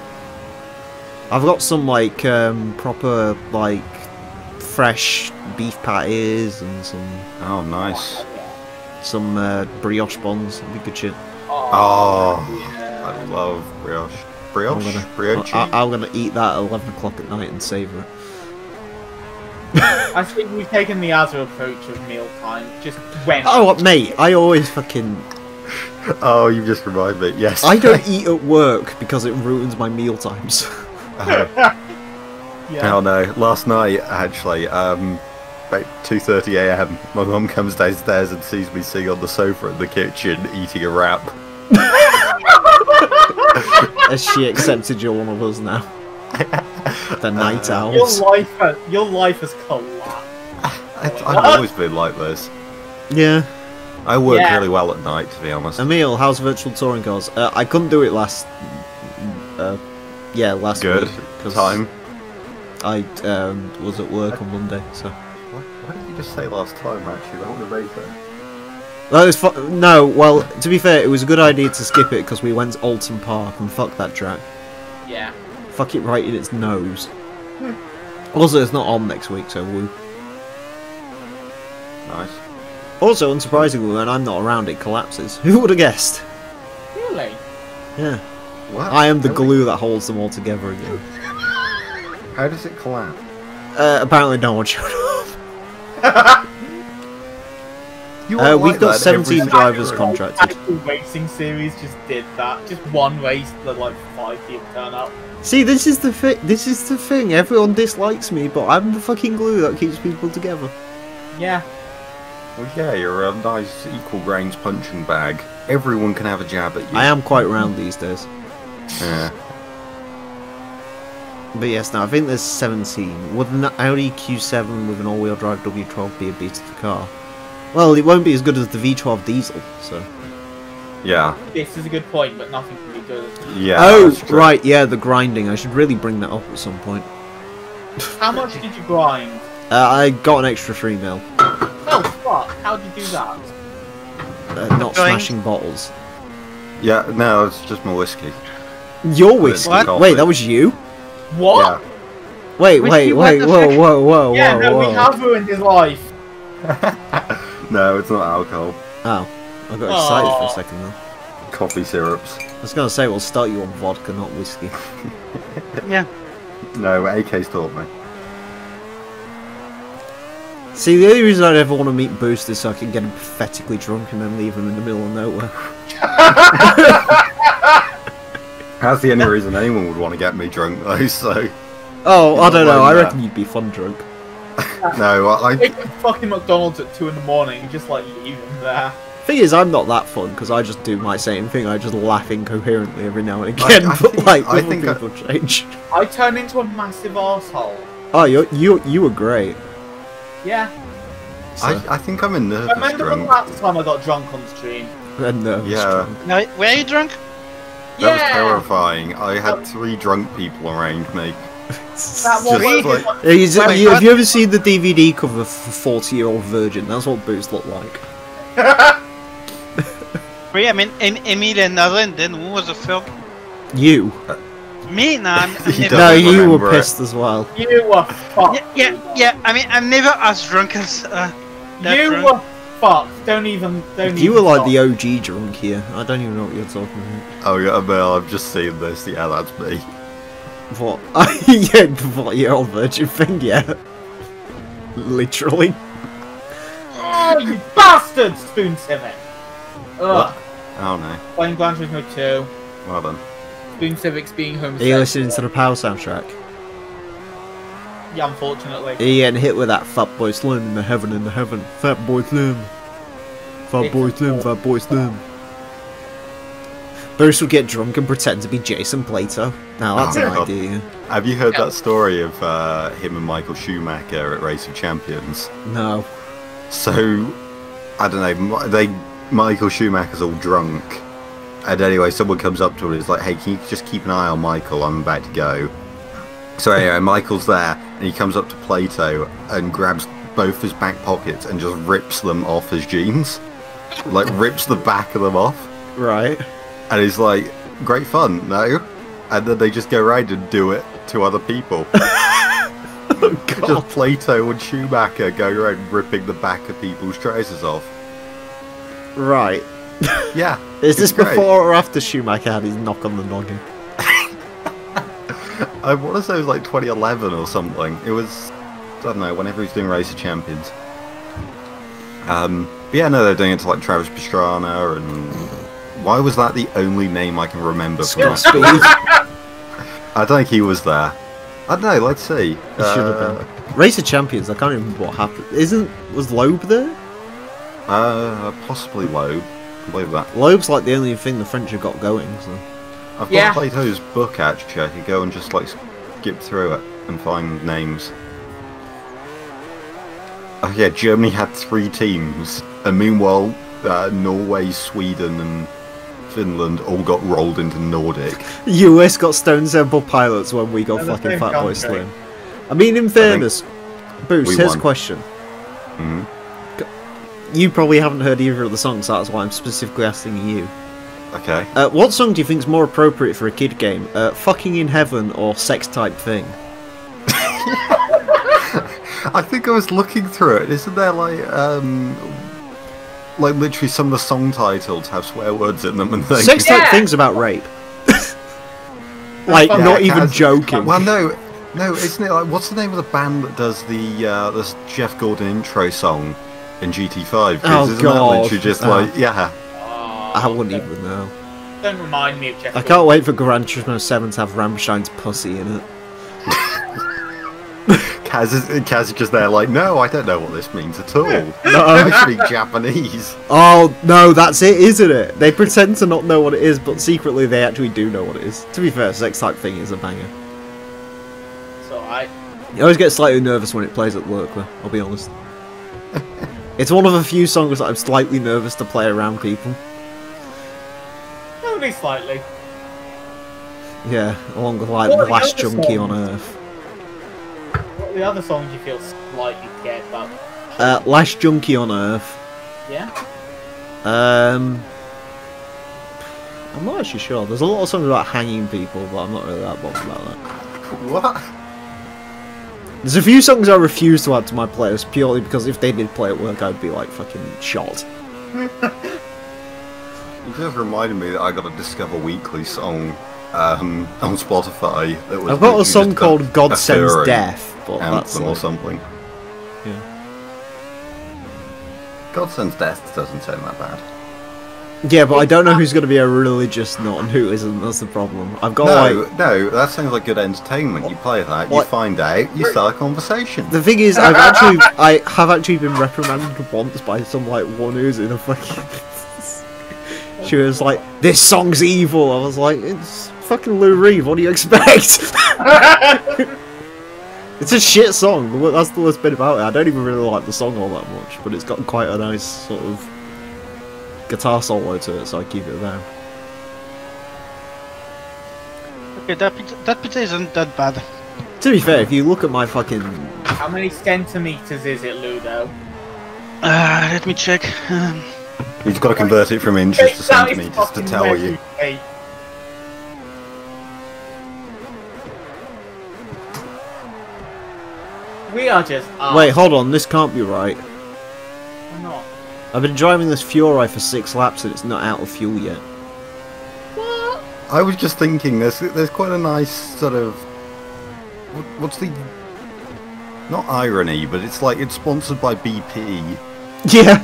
I've got some, like, um, proper, like, fresh beef patties and some... Oh, nice. Some uh, brioche buns. That'd be good shit. Oh, oh yeah. I love brioche. Brioche? I'm gonna, brioche? I, I'm gonna eat that at eleven o'clock at night and savour it. I think we've taken the other approach of mealtime. Just when... Oh, mate, I always fucking... Oh, you just reminded me, yes. I don't eat at work because it ruins my meal times. uh, yeah. Hell no. Last night, actually, um, about two thirty a m, my mum comes downstairs and sees me sitting on the sofa in the kitchen eating a wrap. Has she accepted you're one of us now? The night uh, owls. Your life has, your life has collapsed. I, I've always been like this. Yeah. I work yeah. really well at night, to be honest. Emil, how's virtual touring cars? Uh, I couldn't do it last... Uh, yeah, last Good. week. Good time. I um, was at work on Monday, so... Why, why did you just say last time, actually? That would have made sense. That was fu no, well, to be fair, it was a good idea to skip it, because we went to Alton Park, and fuck that track. Yeah. Fuck it right in its nose. Hmm. Also, it's not on next week, so woo. Nice. Also, unsurprisingly, when I'm not around, it collapses. Who would have guessed? Really? Yeah. Wow, I am the really? glue that holds them all together again. How does it collapse? Uh, apparently no one showed up. you uh, we've like got seventeen drivers contracted. The actual racing series just did that. Just one race that like five people turn up. See, this is the thing. This is the thing. Everyone dislikes me, but I'm the fucking glue that keeps people together. Yeah. Well, yeah, you're a nice equal range punching bag. Everyone can have a jab at you. I am quite round these days. Yeah. But yes, now I think there's seventeen. Would an Audi Q seven with an all-wheel drive W twelve be a beat of the car? Well, it won't be as good as the V twelve diesel, so... Yeah. This is a good point, but nothing can be good. Yeah. Oh, right, yeah, the grinding. I should really bring that up at some point. How much did you grind? Uh, I got an extra three mil. Oh, fuck! How do you do that? Uh, not Going. smashing bottles. Yeah, no, it's just my whiskey. Your whiskey? What? Wait, that was you? What? Yeah. Wait, Which wait, wait, whoa, whoa, whoa, whoa, yeah, whoa. Yeah, no, whoa. we have ruined his life. No, it's not alcohol. Oh. I got excited Aww. for a second, though. Coffee syrups. I was going to say, we'll start you on vodka, not whiskey. Yeah. No, A K's taught me. See, the only reason I'd ever want to meet Boost is so I can get him pathetically drunk and then leave him in the middle of nowhere. That's the only reason anyone would want to get me drunk, though, so... Oh, I don't know, I reckon you'd be fun drunk. No, I... I... Take a fucking McDonald's at two in the morning and just, like, leave him there. Thing is, I'm not that fun, because I just do my same thing, I just laugh incoherently every now and again, I, I but, think, like, I think people I... change. I turn into a massive arsehole. Oh, you you you were great. Yeah. So. I, I think I'm a nervous drunk. I remember the last time I got drunk on stream. A nervous yeah. drunk. No, were you drunk? That yeah. was terrifying. I had oh. three drunk people around me. That was like... like... Is, Wait, you, have you ever seen the D V D cover for forty-year-old Virgin? That's what Boots looked like. Three, I mean, Emil and Nathan, then who was the third? You. Uh, Me? No, I'm, I'm never... No, you were pissed it. as well. You were fucked. Yeah, yeah, yeah, I mean, I'm never as drunk as uh, that You drunk. were fucked. Don't even... Don't you even were like talk. the O G drunk here. I don't even know what you're talking about. Oh, yeah, Mel, I've just seen this. Yeah, that's me. What? Yeah, what, your old virgin thing, yeah. Literally. Oh, you bastard! Spoon Civic! Ugh. What? Oh, no. Playing Grand Turismo two. Well done. Spoon Civic's being homosexual. He listened to the Power soundtrack. Yeah, unfortunately. He getting hit with that Fat Boy Slim in the heaven in the heaven. Fat Boy Slim. Fat Boy Slim, Fat Boy Slim. Bruce would get drunk and pretend to be Jason Plato. Now that's oh, an idea. Have you heard yeah. that story of uh, him and Michael Schumacher at Race of Champions? No. So, I don't know, they Michael Schumacher's all drunk. And anyway, someone comes up to him and is like, hey, can you just keep an eye on Michael? I'm about to go. So anyway, Michael's there, and he comes up to Plato and grabs both his back pockets and just rips them off his jeans. Like, rips the back of them off. Right. And he's like, great fun, no? And then they just go around and do it to other people. Oh, God. Just Plato and Schumacher going around ripping the back of people's trousers off. Right. Yeah. Is this great. Before or after Schumacher had his knock on the noggin? I want to say it was like twenty eleven or something. It was, I don't know, whenever he was doing Race of Champions. Um, but yeah, no, they're doing it to like Travis Pastrana and... Why was that the only name I can remember from that? I don't think he was there. I don't know, let's see. Uh, should have been. Race of Champions, I can't remember what happened. Isn't... Was Loeb there? Uh, possibly Loeb. I can believe that. Loeb's like the only thing the French have got going, so... I've got yeah. Plato's book, actually. I could go and just, like, skip through it and find names. Oh, yeah, Germany had three teams. And meanwhile, uh, Norway, Sweden, and... Finland all got rolled into Nordic. U S got Stone Temple Pilots when we got no, fucking Fatboy Slim. I mean, in fairness, Boost, here's won. a question. Mm-hmm. You probably haven't heard either of the songs, that's why I'm specifically asking you. Okay. Uh, what song do you think is more appropriate for a kid game? Uh, Fucking in Heaven or Sex Type Thing? I think I was looking through it. Isn't there like... um. Like, literally, some of the song titles have swear words in them and things. Sex type yeah. things about rape. Like, yeah, not even joking. Well, no, no, isn't it? Like, what's the name of the band that does the uh, this Jeff Gordon intro song in G T five? Oh, isn't God. That literally just uh, like, yeah. Oh, I wouldn't don't, even know. Don't remind me of Jeff I Gordon. Can't wait for Gran Turismo seven to have Rammstein's pussy in it. Kaz is, Kaz is just there like, no, I don't know what this means at all. No, I speak Japanese. Oh, no, that's it, isn't it? They pretend to not know what it is, but secretly they actually do know what it is. To be fair, Sex Type Thing is a banger. So I... I always get slightly nervous when it plays at work, though, I'll be honest. It's one of a few songs that I'm slightly nervous to play around people. Only slightly. Yeah, along with like the last junkie on Earth. The other songs you feel slightly scared about? Uh, Last Junkie on Earth. Yeah? Um... I'm not actually sure. There's a lot of songs about hanging people, but I'm not really that bothered about that. What? There's a few songs I refuse to add to my playlist purely because if they did play at work, I'd be, like, fucking shot. You just reminded me that I got a Discover Weekly song um, on Spotify. That was I've got a song called a, God a Sends Theory. Death. But Anthem or something. Yeah. God Sends Death doesn't sound that bad. Yeah, but I don't know who's going to be a religious nut and who isn't. That's the problem. I've got no, like no. That sounds like good entertainment. You play that, what? You find out, you start a conversation. The thing is, I've actually, I have actually been reprimanded once by some like one who's in a fucking. She was like, "This song's evil." I was like, "It's fucking Lou Reed. What do you expect?" It's a shit song, that's the worst bit about it. I don't even really like the song all that much, but it's got quite a nice sort of guitar solo to it, so I keep it there. Okay, that, that pizza isn't that bad. To be fair, if you look at my fucking... How many centimetres is it, Ludo? Uh, let me check. Um... You've got to convert it from inches to centimetres to tell you. Eight. We are just arsed. Wait, hold on, this can't be right. Why not? I've been driving this Furai for six laps and it's not out of fuel yet. What? I was just thinking, there's, there's quite a nice sort of... What, what's the... Not irony, but it's like, it's sponsored by B P. Yeah!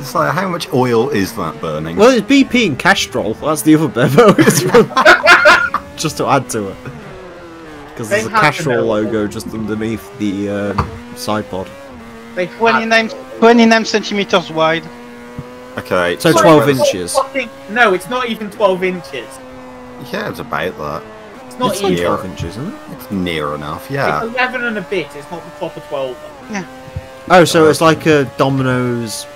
It's like, how much oil is that burning? Well, it's B P and Castrol, that's the other Bevo. Just to add to it. Because there's a Castrol logo just underneath the um, side pod. They've twenty-nine, twenty-nine centimeters wide. Okay. So sorry, twelve inches. Fucking, no, it's not even twelve inches. Yeah, it's about that. It's not it's even. Like twelve inches, isn't it? It's near enough, yeah. It's eleven and a bit, it's not the proper twelve. Yeah. Oh, so it's like a Domino's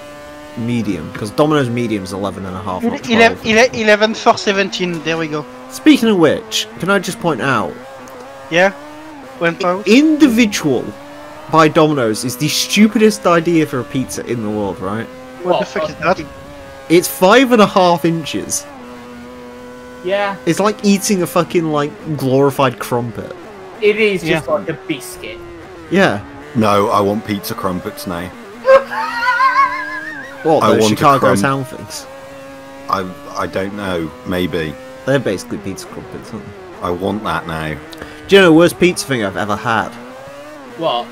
medium, because Domino's medium is eleven and a half, not twelve. eleven for seventeen, there we go. Speaking of which, can I just point out? Yeah? When individual by Domino's is the stupidest idea for a pizza in the world, right? What, what the fuck is that? It's five and a half inches. Yeah. It's like eating a fucking, like, glorified crumpet. It is just yeah. like a biscuit. Yeah. No, I want pizza crumpets now. What, I want Chicago Town things? I, I don't know. Maybe. They're basically pizza crumpets, aren't they? I want that now. Do you know the worst pizza thing I've ever had? What?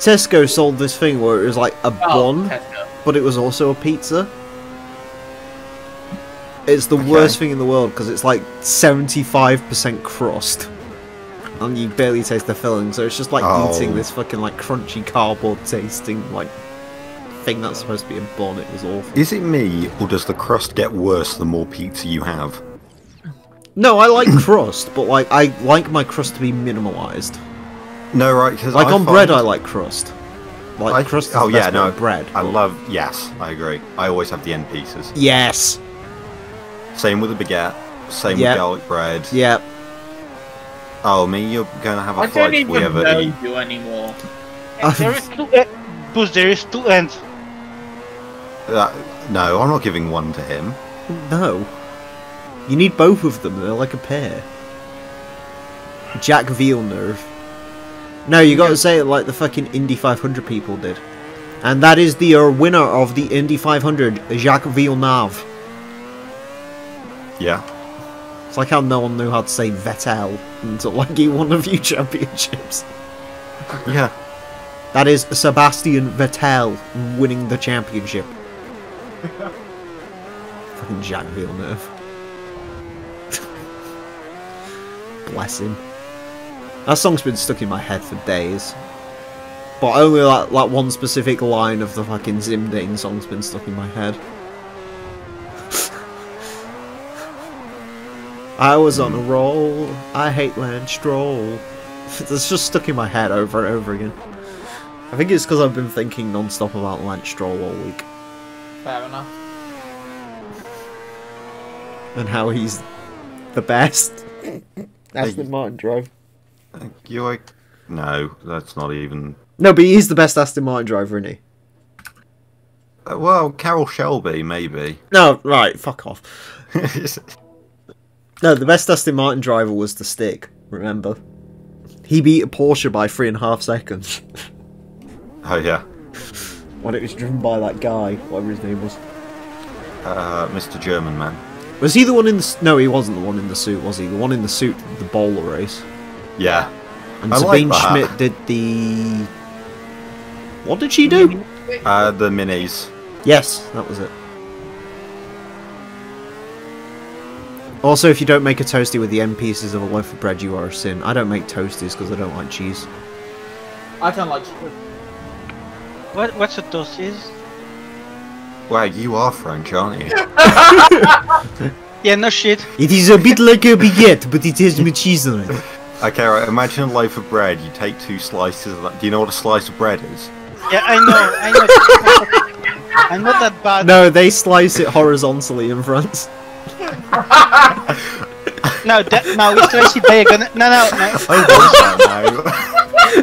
Tesco sold this thing where it was like a oh, bun, Tesco. But it was also a pizza. It's the okay. worst thing in the world because it's like seventy-five percent crust, and you barely taste the filling. So it's just like oh. eating this fucking like crunchy cardboard tasting like thing that's supposed to be a bun. It was awful. Is it me, or does the crust get worse the more pizza you have? No, I like crust, but like I like my crust to be minimalised. No, right? Because like I on bread, I like crust. Like I, crust. Is oh the yeah, no bread. I but... love. Yes, I agree. I always have the end pieces. Yes. Same with the baguette, same yep. with garlic bread. Yep. Oh, me, you're going to have a fight if we ever eat. I don't even know you anymore. There is two ends. Push, there is two ends. Uh, no, I'm not giving one to him. No. You need both of them, they're like a pair. Jack Villeneuve. No, you got to say it like the fucking Indy five hundred people did. And that is the uh, winner of the Indy five hundred, Jacques Villeneuve. Yeah. It's like how no one knew how to say Vettel until like he won a few championships. Yeah. That is Sebastian Vettel winning the championship. Fucking Jacques Villeneuve. Bless him. That song's been stuck in my head for days. But only that, that one specific line of the fucking Zimdane song's been stuck in my head. I was on a roll, I hate Lance Stroll. It's just stuck in my head over and over again. I think it's because I've been thinking non-stop about Lance Stroll all week. Fair enough. And how he's the best. Aston Martin driver. You like... No, that's not even... No, but he is the best Aston Martin driver, isn't he? Uh, well, Carroll Shelby, maybe. No, right, fuck off. No, the best Aston Martin driver was the stick, remember? He beat a Porsche by three and a half seconds. Oh, yeah. When it was driven by that guy, whatever his name was. Uh, Mister German Man. Was he the one in the... No, he wasn't the one in the suit, was he? The one in the suit did the bowler race. Yeah. And I Sabine like Schmidt did the... What did she do? Uh, the minis. Yes, that was it. Also, if you don't make a toastie with the end pieces of a loaf of bread, you are a sin. I don't make toasties because I don't like cheese. I don't like cheese. What, what's a toasties? Wow, you are French, aren't you? Yeah, no shit. It is a bit like a baguette, but it has much cheese on it. Okay, right, imagine a loaf of bread. You take two slices of that. Do you know what a slice of bread is? Yeah, I know, I know. I'm not that bad. No, they slice it horizontally in France. No, that, no, we slice it diagonally. No, no, no. I want that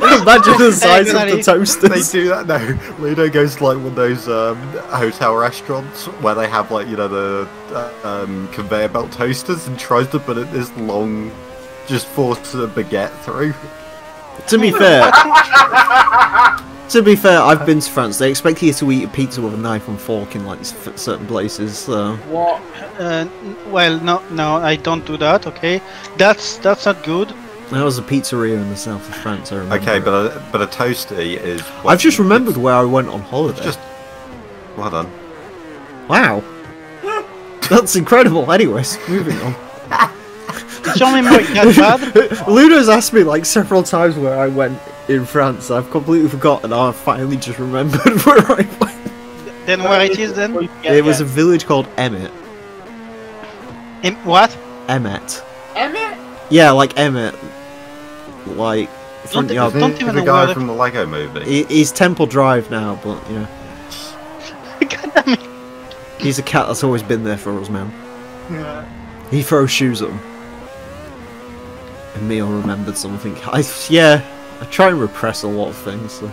now. Imagine the size of the toasters. They do that now. Ludo goes to like one of those um, hotel restaurants where they have like, you know, the uh, um, conveyor belt toasters and tries to put it this long, just force a baguette through. To be fair, to be fair, I've been to France. They expect you to eat a pizza with a knife and fork in like certain places. So. What? Uh, well, no, no, I don't do that. Okay, that's that's not good. That was a pizzeria in the south of France. I remember. Okay, but a, but a toastie is. I've just remembered where I went on holiday. Just well done. Wow, that's incredible. Anyways, moving on. Ludo's asked me like several times where I went in France. I've completely forgotten. I finally just remembered where I went. Then where it is then? Yeah, it was yeah. a village called Emmet. Em what? Emmet. Emmet? Yeah, like Emmet. Like front don't, yard. Don't even the guy word. from the Lego Movie. He, he's Temple Drive now, but you know. God damn it. He's a cat that's always been there for us, man. Yeah. He throws shoes at them. Emil remembered something. I yeah. I try and repress a lot of things. So.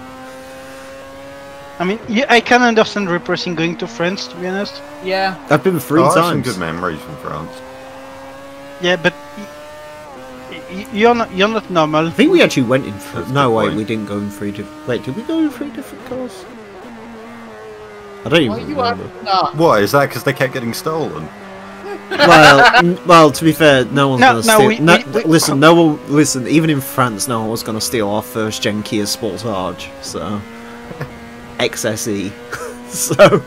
I mean, yeah, I can understand repressing going to France, to be honest. Yeah. I've been three oh, times. I have some good memories from France. Yeah, but you're not you're not normal. I think we actually went in. That's no, wait, point. we didn't go in three different. Wait, did we go in three different cars? I don't even well, remember. Not. What is that? Because they kept getting stolen. well, well, to be fair, no one's no, gonna no, steal. We, no, we, listen, we, no one. Listen, even in France, no one was gonna steal our first gen Kia Sportage. So. X S E. So.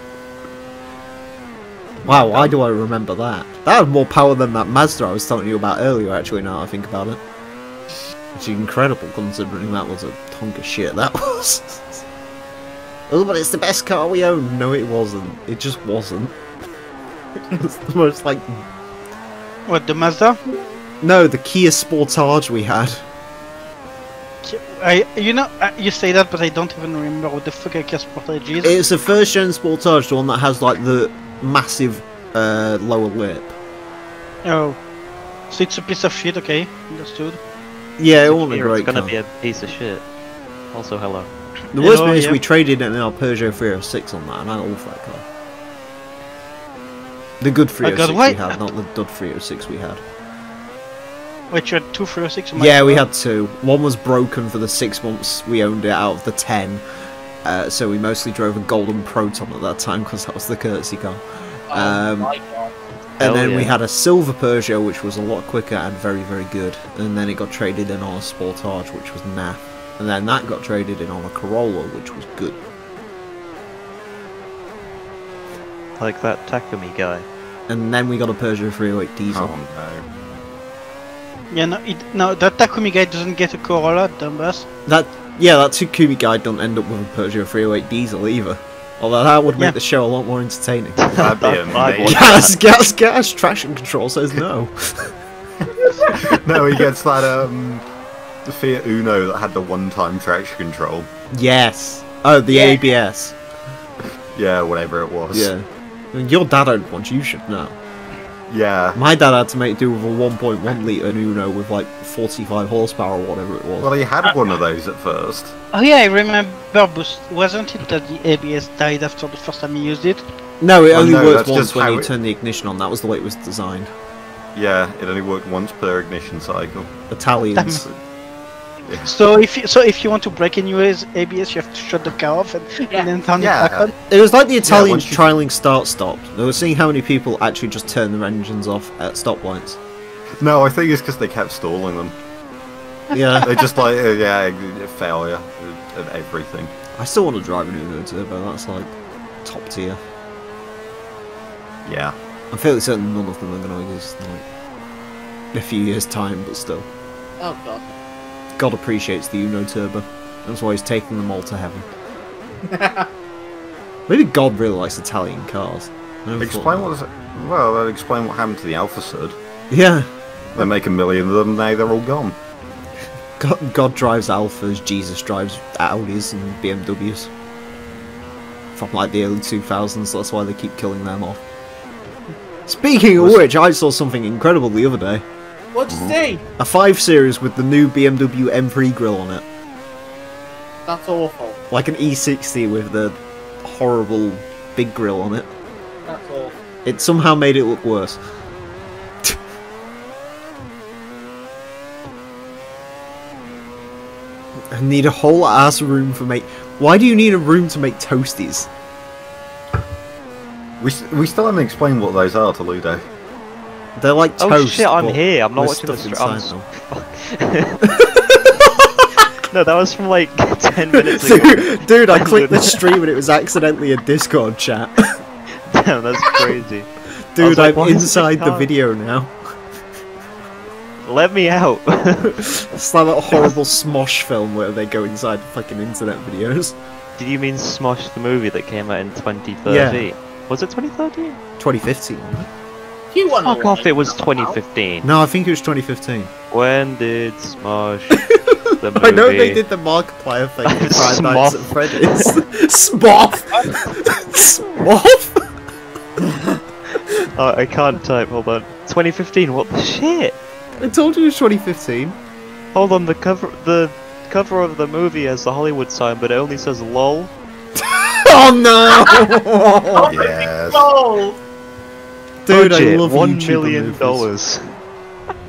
Wow, why do I remember that? That had more power than that Mazda I was telling you about earlier, actually, now I think about it. Which is incredible, considering that was a tonk of shit that was. Oh, but it's the best car we own. No, it wasn't. It just wasn't. It was the most, like... What, the Mazda? No, the Kia Sportage we had. I, you know, you say that, but I don't even remember what the fuck a Kia Sportage is. It's the first gen Sportage, the one that has like the massive uh, lower lip. Oh, so it's a piece of shit, okay? Understood. Yeah, it wasn't a great car. It's gonna be a piece of shit. Also, hello. The worst thing is we traded in our Peugeot three oh six on that, and I love that car. The good three oh six we had, not the dud three oh six we had. Wait, you had two three oh six? Yeah, we had two. One was broken for the six months we owned it out of the ten. Uh, so we mostly drove a Golden Proton at that time because that was the courtesy car. Um, oh and then yeah. we had a silver Peugeot, which was a lot quicker and very, very good. And then it got traded in on a Sportage, which was naff. And then that got traded in on a Corolla, which was good. Like that Takumi guy. And then we got a Peugeot three oh eight diesel. Oh, no. Yeah, no, it, no, that Takumi guy doesn't get a Corolla, dumbass. That, yeah, that Takumi guy don't end up with a Peugeot three oh eight diesel either. Although that would make yeah. the show a lot more entertaining. That'd be amazing. Gas, gas, gas, traction control says no. No, he gets that, um, the Fiat Uno that had the one-time traction control. Yes. Oh, the yeah. A B S. Yeah, whatever it was. Yeah. I mean, your dad owned one, you should know. Yeah. My dad had to make do with a one point one litre Uno with like forty-five horsepower or whatever it was. Well, he had uh, one of those at first. Oh yeah, I remember, but wasn't it that the A B S died after the first time he used it? No, it oh, only no, worked once when you it... turned the ignition on. That was the way it was designed. Yeah, it only worked once per ignition cycle. Italians. Yeah. So if you, so if you want to break a new A B S, you have to shut the car off and, yeah. and then turn yeah. it back on. It was like the Italians yeah, trialing start-stop. They were seeing how many people actually just turn their engines off at stoplights. No, I think it's because they kept stalling them. Yeah, they just like uh, yeah failure of everything. I still want to drive an Uno Turbo. That's like top tier. Yeah, I'm fairly certain none of them are going to exist in like a few years' time, but still. Oh god. God appreciates the Uno Turbo. That's why he's taking them all to heaven. Maybe God really likes Italian cars. Explain what was, well, that'll explain what happened to the Alfa Sud. Yeah. They make a million of them, now they're all gone. God, God drives Alfas, Jesus drives Audis and B M Ws. From like the early two thousands, that's why they keep killing them off. Speaking of which, I saw something incredible the other day. What'd you see? A five series with the new B M W M three grille on it. That's awful. Like an E sixty with the horrible big grille on it. That's awful. It somehow made it look worse. I need a whole ass room for make... Why do you need a room to make toasties? We, we still haven't explained what those are to Ludo. They're like toast. Oh shit, I'm here. I'm not watching the stream. No, that was from like ten minutes ago. Dude, dude I clicked the stream and it was accidentally a Discord chat. Damn, that's crazy. Dude, like, I'm inside the video now. Let me out. It's like that horrible Smosh film where they go inside fucking internet videos. Did you mean Smosh, the movie that came out in twenty thirteen? Yeah. Was it twenty thirteen? twenty fifteen. You won. Fuck off, it was twenty fifteen. No, I think it was twenty fifteen. When did Smosh the movie... I know they did the Markiplier thing with Five Nights at Freddy's. Smosh! Smosh! Oh, I can't type, hold on. twenty fifteen, what the shit? I told you it was twenty fifteen. Hold on, the cover the cover of the movie has the Hollywood sign, but it only says LOL. Oh no! Oh, yes. LOL! Dude, budget, I love one YouTuber million movies. Dollars.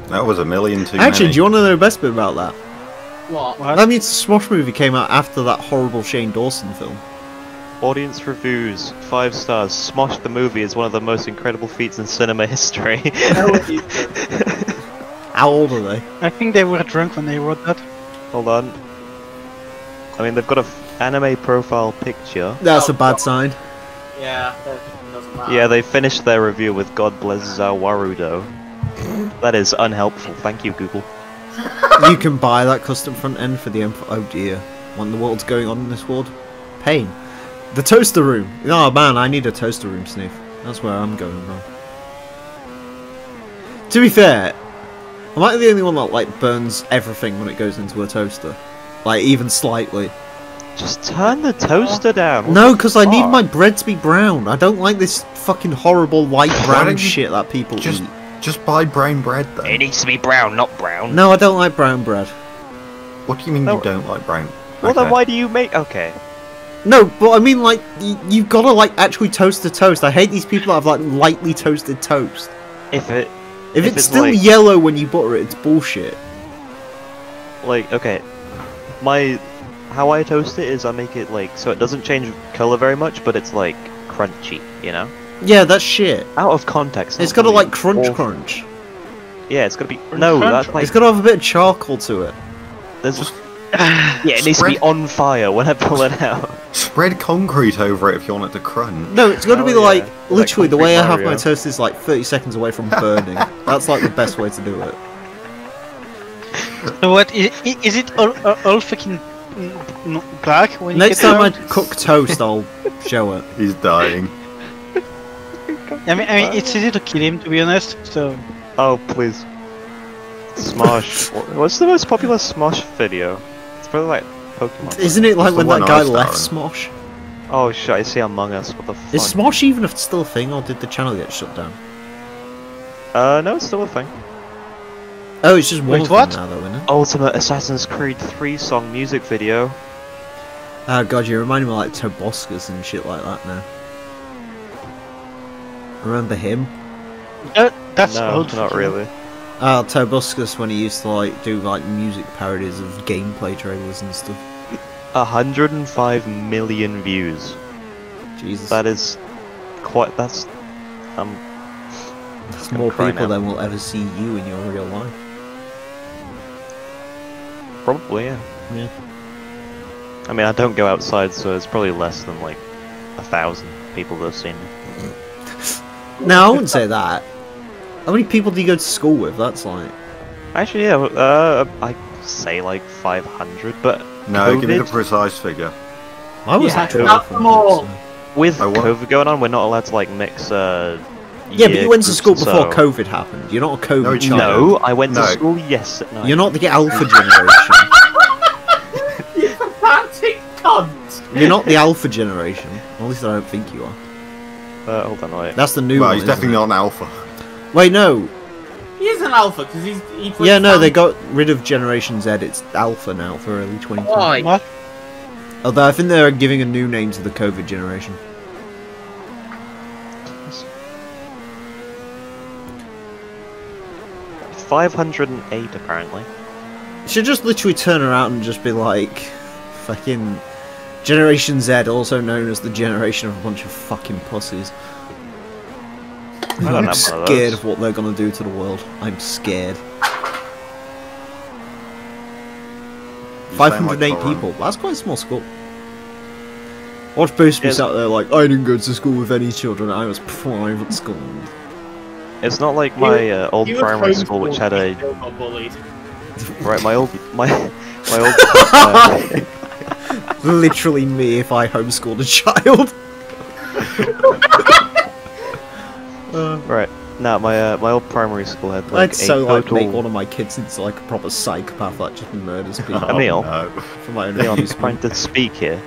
That was a million too Actually, many. Do you want to know the best bit about that? What? That means the Smosh movie came out after that horrible Shane Dawson film. Audience reviews, five stars. Smosh the movie is one of the most incredible feats in cinema history. How old are they? I think they were drunk when they wrote that. Hold on. I mean, they've got an anime profile picture. That's oh, a bad God. sign. Yeah, that doesn't matter. Yeah, they finished their review with God bless Zawarudo. That is unhelpful. Thank you, Google. You can buy that custom front end for the M four. Oh dear. What in the world's going on in this world? Pain. The toaster room. Oh man, I need a toaster room sniff. That's where I'm going wrong. To be fair, am I the only one that like burns everything when it goes into a toaster? Like even slightly. Just turn the toaster down. What no, because I need my bread to be brown. I don't like this fucking horrible white brown shit that people just, eat. Just buy brown bread though. It needs to be brown, not brown. No, I don't like brown bread. What do you mean no. you don't like brown? Well okay. then why do you make... Okay. No, but I mean like, y you've gotta like actually toast the toast. I hate these people that have like lightly toasted toast. If it... If, if it's, it's still like, yellow when you butter it, it's bullshit. Like, okay, my... how I toast it is I make it like, so it doesn't change colour very much, but it's like, crunchy, you know? Yeah, that's shit. Out of context. It's gotta like crunch awful. crunch. Yeah, it's gotta be... Crunch, no, crunch. That's like... It's gotta have a bit of charcoal to it. There's just... Yeah, it needs spread... to be on fire when I pull it out. Spread concrete over it if you want it to crunch. No, it's got to oh, be like, yeah. literally, like the way I have Mario. my toast is like thirty seconds away from burning. That's like the best way to do it. So what, is, is it all, all, all fucking black? When Next you get time out? I cook toast, I'll show it. He's dying. I mean, I mean, it's easy to kill him, to be honest, so... Oh, please. Smosh. What's the most popular Smosh video? Probably like Pokemon. Isn't it like when that guy left Smosh? Oh shit, I see Among Us, what the fuck? Is Smosh even still a thing or did the channel get shut down? Uh, no, it's still a thing. Oh, it's just one thing now though, isn't it? Ultimate Assassin's Creed three song music video. Oh god, you remind me of like Toboscus and shit like that now. Remember him? Uh, that's no, not really. Oh, Tobuscus when he used to like do like music parodies of gameplay trailers and stuff. one hundred five million views. Jesus. That is quite. That's. Um, that's more people now. than will ever see you in your real life. Probably, yeah. Yeah. I mean, I don't go outside, so it's probably less than like a thousand people that have seen me. No, I wouldn't say that. How many people do you go to school with? That's like... Actually, yeah, uh, I'd say like five hundred, but... No, COVID? Give me the precise figure. I was yeah, actually... Not more. With oh, COVID going on, we're not allowed to like mix, uh... Yeah, but you went to school before so... COVID happened. You're not a COVID no, child. No, I went no. to school yes at night. You're not the alpha generation. You pathetic cunt! You're not the alpha generation. At least I don't think you are. Uh, hold on, wait. That's the new well, one, he's definitely not an alpha. Wait, no. He is an alpha because he's. He yeah, no, they got rid of Generation Z. It's alpha now for early twenty twenty. Why? What? Although I think they're giving a new name to the COVID generation. Five hundred and eight, apparently. It should just literally turn around and just be like, fucking Generation Z, also known as the generation of a bunch of fucking pussies. I'm scared of what they're gonna do to the world. I'm scared. five hundred eight people. That's quite a small school. Watch Boost be sat there like, I didn't go to school with any children. I was private school. It's not like my uh, old primary school, which had a. Right, my old my my old. literally me if I homeschooled a child. uh, right. Nah, my uh, my old primary school had like I'd so like total... make one of my kids into like a proper psychopath that just murders people. Oh, Emil, no. For my own Emil, I'm trying to speak here.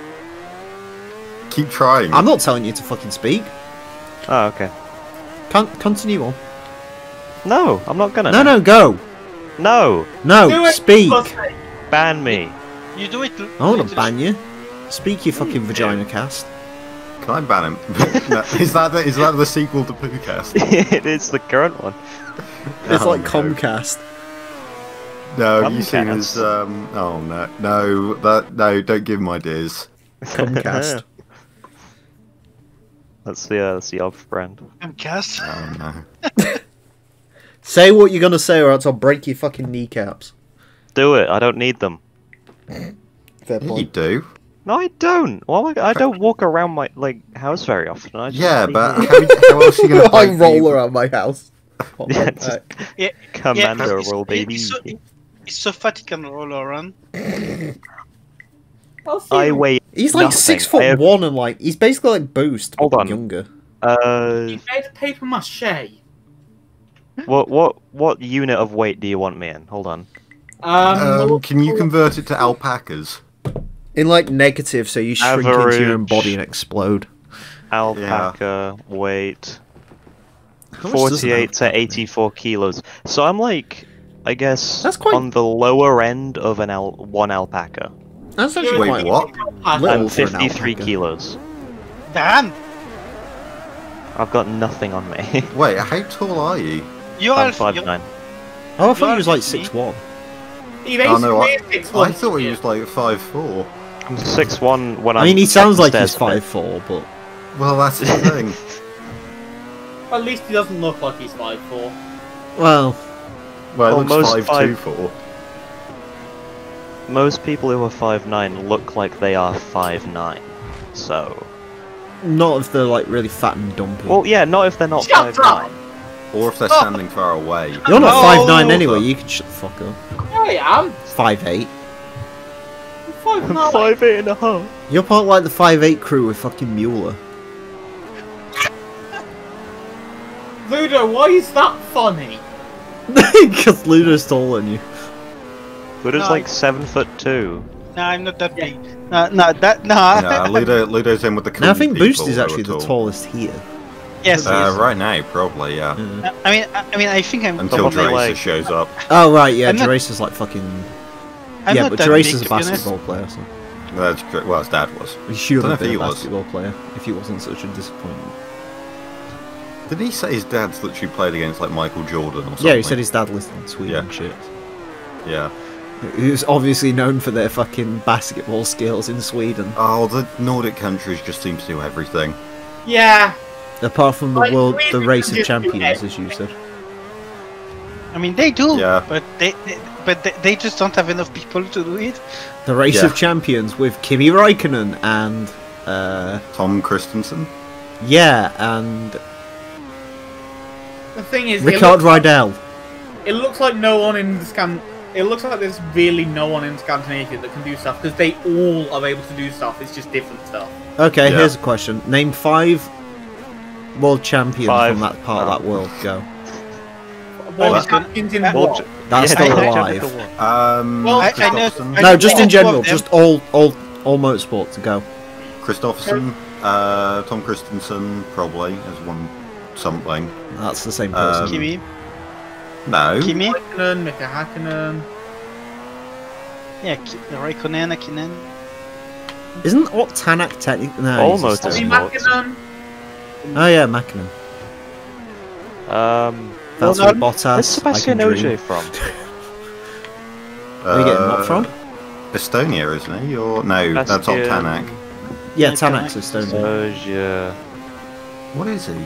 Keep trying. I'm not telling you to fucking speak. Oh, okay. Con continue on. No, I'm not gonna. No, no, go. No. No, speak. Ban me. You do it. I want to ban you. Speak your fucking mm, vagina yeah. cast. Can I ban him? No, is that the, is that the sequel to Poocast? It is the current one. It's oh, like no. Comcast. No, Comcast. You seen as um? Oh no, no, that no, don't give him ideas. Comcast. That's the uh, that's the off brand. Comcast. Oh no. Say what you're gonna say, or else I'll break your fucking kneecaps. Do it. I don't need them. Fair point. You do. No, I don't. Well, I don't walk around my like house very often. I just yeah, but how, how else are you gonna? I roll people? around my house. Oh, yeah, just, yeah, Commander yeah, roll, baby. It's so, it's so fat he can roll around. I weigh. He's like nothing. six foot have... one and like he's basically like Boost, Hold but on. younger. Uh. You made a paper mache. What what what unit of weight do you want me in? Hold on. Um. um can you convert it to alpacas? In like negative, so you shrink Average. into your own body and explode. Alpaca yeah. weight forty-eight to eighty-four kilos. So I'm like, I guess that's quite... on the lower end of an al one alpaca. That's actually Wait, quite what? I'm fifty-three kilos. Damn! I've got nothing on me. Wait, how tall are you? You're I'm five nine. Oh, I thought he was like six one. He oh, no, I, I thought he was like five four. I'm six one when I... I mean, he sounds like he's five four, but... Well, that's the thing. At least he doesn't look like he's five four. Well... Well, it looks five two four. Most people who are five nine look like they are five nine, so... Not if they're, like, really fat and dumpy. Well, yeah, not if they're not five nine. Or if they're Stop. standing far away. You're not five nine anyway, you can shut the fuck up. I am five eight. five eight and a half. You're part of, like the five eight crew with fucking Mueller. Ludo, why is that funny? Because Ludo's taller than you. Ludo's no. like seven foot two. No, I'm not that big. No, no, that no. Yeah, Ludo, Ludo's in with the. No, I think Boost is actually the tallest here. Yes, uh, right now, probably, yeah. Mm. Uh, I mean, I, I mean, I think I'm... Until Gerace like... shows up. Oh, right, yeah, Gerace is like fucking... I'm yeah, but Gerace is a basketball player or something. That's great. Well, his dad was. He should have been a basketball was. player, if he wasn't such a disappointment. Did he say his dad's literally played against, like, Michael Jordan or something? Yeah, he said his dad listened to yeah. and shit. Yeah. He was obviously known for their fucking basketball skills in Sweden. Oh, the Nordic countries just seem to do everything. Yeah. Apart from the like, world, the race of champions, as you said. I mean, they do, yeah. but they, they but they, they just don't have enough people to do it. The race yeah. of champions with Kimi Räikkönen and uh, Tom Christensen. Yeah, and the thing is, Ricard Rydell. It looks like no one in Scan. It looks like there's really no one in Scandinavia that can do stuff because they all are able to do stuff. It's just different stuff. Okay, yeah. here's a question: name five. World champion Five. from that part oh. of that world, go. Well, well, champions in world that's yeah, still alive. Um, well, I, I know, I no, just in general, just all, all, all motorsports, go. Christofferson, uh, Tom Christensen, probably, as one something. That's the same person. Um, Kimi? No. Kimi? Häkkinen, Mika Häkkinen. Yeah, Räikkönen, Häkkinen. Isn't Octanak technically... No, almost as Oh yeah, Mackinnon. Um, That's well, where no, Bottas. Where's Sebastian Ogier from? Where are you getting that from? Estonia, isn't he? Or no, Bastion. That's not Tanak. Yeah, Tanak's Estonia. Ogier. What is he?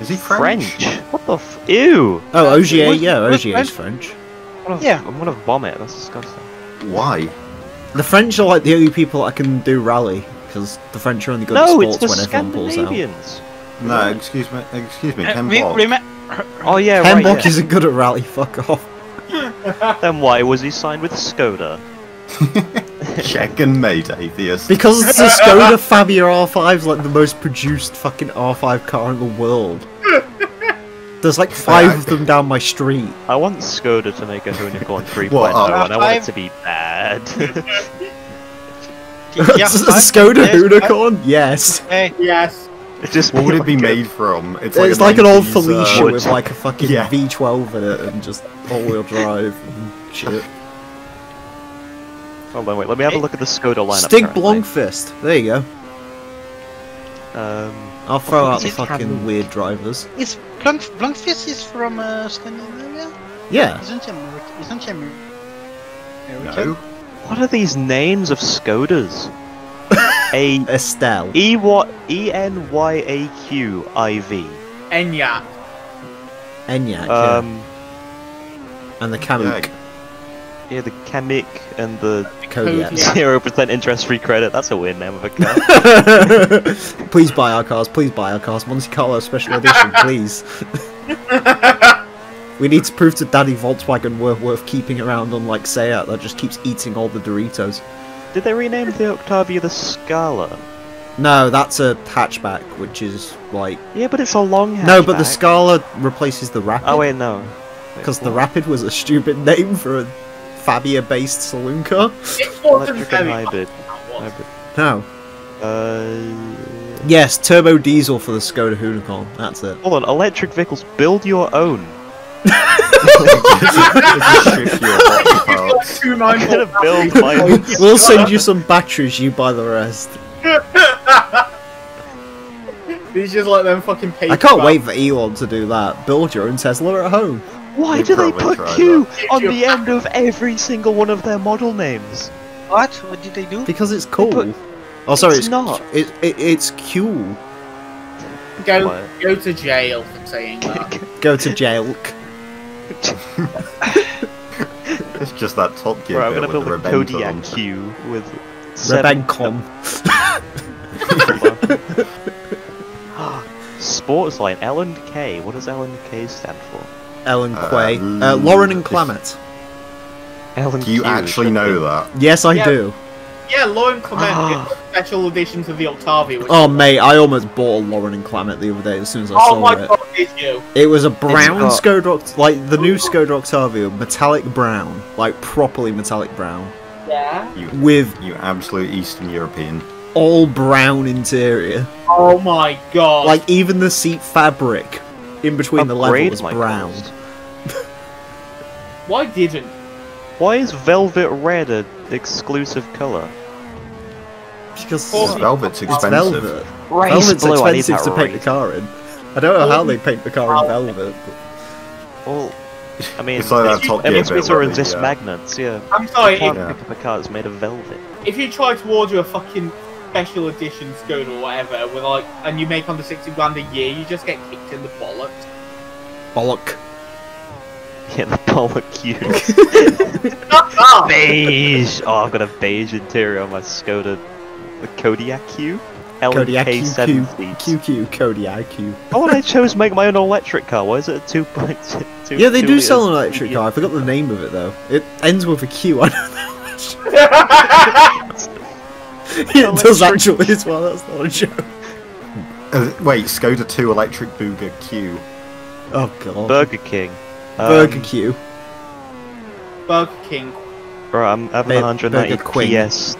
Is he French? French? What the? F Ew. Oh, Ogier. Yeah, Ogier is French. What a, yeah, I'm gonna vomit. That's disgusting. Why? The French are like the only people that can do rally because the French are only good no, at sports it's the when everyone pulls out. No, excuse me, excuse me, Ken Block. Oh yeah, Ken right, Block yeah. isn't good at rally, fuck off. Then why was he signed with Skoda? Check and mate, atheist. Because the Skoda Fabia R five is like the most produced fucking R five car in the world. There's like five of them down my street. I want Skoda to make a Unicorn three point oh well, and I want it to be bad. Yeah, Skoda Unicorn? Yes. Hey, yes. It just what would it be like made a... from? It's like, it's like an old Felicia wood. With like a fucking yeah. V twelve in it and just all-wheel drive and shit. Hold on, wait, let me have a look at the Skoda lineup. Stig Blomqvist, there you go. Um, I'll throw out the fucking having... weird drivers. Is Blomqvist is from uh, Scandinavia? Yeah. Isn't he American? Isn't he American? No. What are these names of Skodas? A Estelle. E what? E N Y A Q I V. Enya. Enya. Um. Yeah. And the Kamik. Yeah, the Kamik and the Kodiaq. Zero percent interest-free credit. That's a weird name of a car. Please buy our cars. Please buy our cars. Monte Carlo special edition, please. We need to prove to Daddy Volkswagen we're worth keeping around. Unlike Seat that just keeps eating all the Doritos. Did they rename the Octavia the Scala? No, that's a hatchback, which is like... Yeah, but it's a long hatchback. No, but the Scala replaces the Rapid. Oh, wait, no. Because the Rapid was a stupid name for a Fabia-based saloon car. It wasn't electric and hybrid. hybrid. No. Uh... Yes, turbo diesel for the Skoda Huracan. That's it. Hold on, electric vehicles, build your own. I'm gonna build mine. We'll send you some batteries, you buy the rest. These just like them fucking paper I can't wait for Elon to do that. Build your own Tesla at home. Why do they put Q on the end of every single one of their model names? What? What did they do? Because it's cool. Oh, sorry, it's not. It, it, it's Q. Go, go to jail for saying that. Go to jail. It's just that Top Gear. Right, I'm gonna build a Kodiaq Q with Rebencom. Sportsline L and K. What does L and K stand for? L and Quay. Uh, uh, Lauren and Clement. L and do you Q actually know that? Yes, I yeah. do. Yeah, Lauren Clement is a special edition to the Octavia. Which oh, mate, I almost bought a Lauren and Clement the other day as soon as I oh saw my it. God, did you? It was a brown Skoda, like the new Skoda Octavia, metallic brown, like properly metallic brown. Yeah. You, with you absolute Eastern European. All brown interior. Oh my god. Like even the seat fabric in between Upgrade the levels was brown. Why didn't? Why is velvet red a exclusive colour? Because oh, velvet's expensive. Velvet. Velvet's blue, expensive to paint the car in. I don't know oh, how they paint the car in velvet. But... Well, I mean, it's like that Top Gear bit. It's resist yeah. magnets, yeah. I'm sorry, you can't yeah. pick up a car that's made of velvet. If you try to order a fucking special edition Skoda or whatever, with like, and you make under sixty grand a year, you just get kicked in the bollocks. Bollock. Yeah, the bollock you. Beige! Oh, I've got a beige interior on my Skoda. The Kodiaq Q? L K seven Q Q, Kodiaq Q. Oh, and I chose to make my own electric car. Why is it a two point two? Yeah, they do sell an electric car. I forgot the name of it, though. It ends with a Q, I don't know. It does actually as well, that's not a joke. Uh, wait, Skoda two Electric Booger Q. Oh, God. Burger King. Burger um, Q. Burger King. Bro, I'm having a one ninety P S,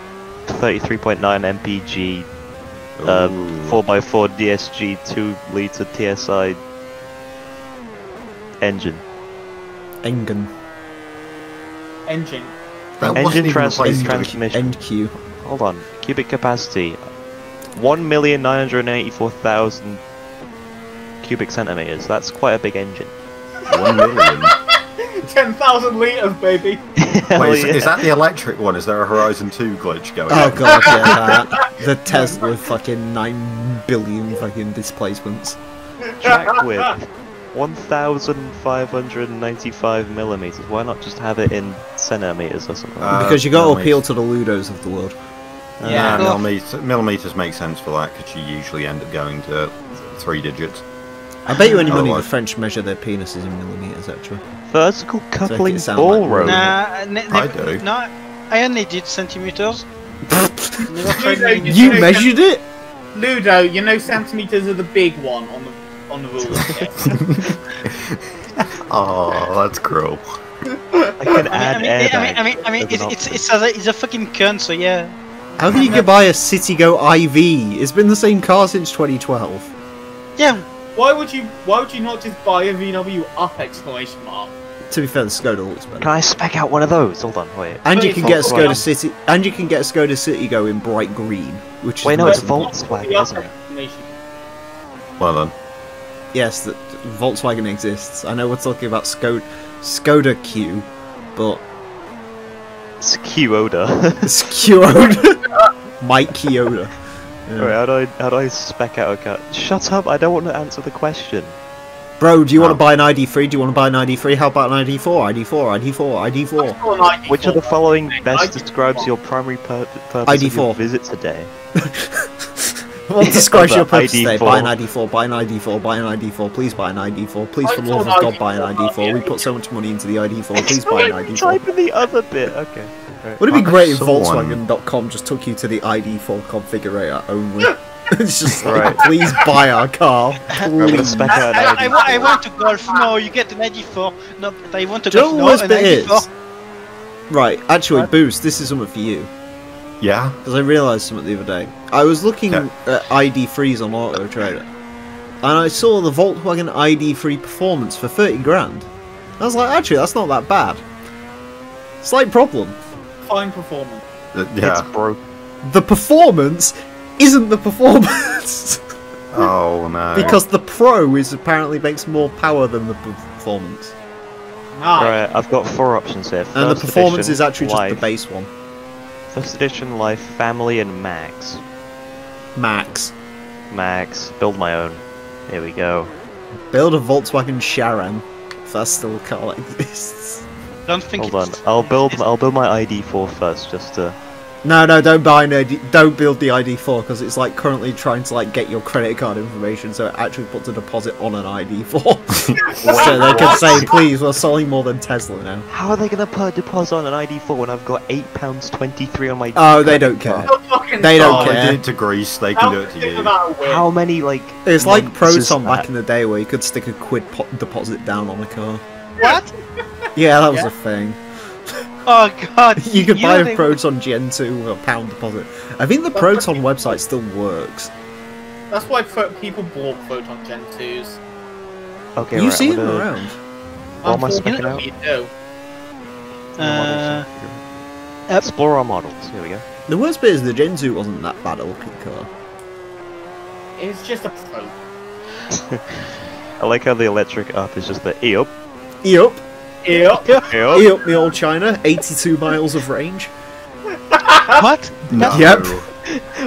thirty-three point nine M P G, uh, four by four D S G, two litre T S I engine. Engine. Engine. That engine translates transmission. N Q. Hold on. Cubic capacity, one million nine hundred eighty-four thousand cubic centimetres. That's quite a big engine. One million. Ten thousand litres, baby. Wait, is, yeah. is that the electric one? Is there a Horizon two glitch going oh, on? Oh god, yeah, that. The Tesla fucking nine billion fucking displacements. Track width, one thousand five hundred and ninety-five millimeters. Why not just have it in centimeters or something? Uh, because you got to appeal to the Ludos of the world. Uh, yeah, no, millimeters, millimeters make sense for that because you usually end up going to three digits. I bet you any money oh, the French measure their penises in millimetres, actually. Vertical coupling ball rolling. Nah, I do. No, I only did centimeters. Ludo, you you know measured it? Ludo, you know centimeters are the big one on the on the ruler. Oh, that's cruel. I can add air. I mean, I mean, I mean, I mean, I mean it's, it's it's a, it's a fucking cunt. So yeah. How do you get by a Citigo I V? It's been the same car since twenty twelve. Yeah. Why would you? Why would you not just buy a V W up? Exclamation mark. To be fair, the Skoda looks better. Can I spec out one of those? Hold on, wait. And you can get a Skoda City, and you can get a Skoda Citigo in bright green, which wait, is no, it's Volkswagen, isn't it? Well done. Yes, that Volkswagen exists. I know we're talking about Skoda, Skoda Q, but Skoda, Skoda, Mike Kyoda. Yeah. Right, how do I how do I spec out a car? Shut up! I don't want to answer the question. Bro, do you want to buy an I D three? Do you want to buy an I D three? How about an I D four? I D four, I D four, I D four. Which of the following best describes your primary pur purpose I D four. Of your visit today? What describes your purpose today? Buy an I D four, buy an I D four, buy an I D four, please buy an I D four, please for the love of God buy an I D four, we put so much money into the I D four, please buy an I D four. Type in the other bit, okay. Right. Would it be great if Volkswagen dot com just took you to the I D four configurator only? It's just right. Like, please buy our car. Please. I, I, I, I want a Golf. No, you get an I D four. No, but I want a Golf. No, an I D four. Right, actually, what? Boost, this is something for you. Yeah? Because I realised something the other day. I was looking okay. at I D threes on Auto Trader, and I saw the Volkswagen I D three Performance for thirty grand. And I was like, actually, that's not that bad. Slight problem. Fine performance. Uh, yeah. It's broke. The performance isn't the performance. Oh no. Because the Pro is apparently makes more power than the performance. Ah. Right, I've got four options here. First and the performance edition, is actually life. Just the base one. First edition, life, family, and max. Max. Max. Build my own. Here we go. Build a Volkswagen Sharan. If that still car exists. Don't think. Hold on. I'll build. I'll build my I D four first, just to. No, no, don't buy an I D. Don't build the I D four because it's like currently trying to like get your credit card information, so it actually puts a deposit on an I D four, so they can say, "Please, we're selling more than Tesla now." How are they going to put a deposit on an I D four when I've got eight pounds twenty-three on my? Oh, they don't care. They don't care. They did to Greece. They can do it to you. How many like? It's like Proton back in the day where you could stick a quid deposit down on a car. What? Yeah, that was a thing. Oh god! You could buy a Proton Gen two with a pound deposit. I think the Proton website still works. That's why people bought Proton Gen twos. Okay, you see them around. What am I specking out? Uh, Explore our models. Here we go. The worst bit is the Gen two wasn't that bad a looking car. It's just a Pro. I like how the electric up is just the E up. E up. Eop, yep. Eop, the old China, eighty-two miles of range. What? No. Yep.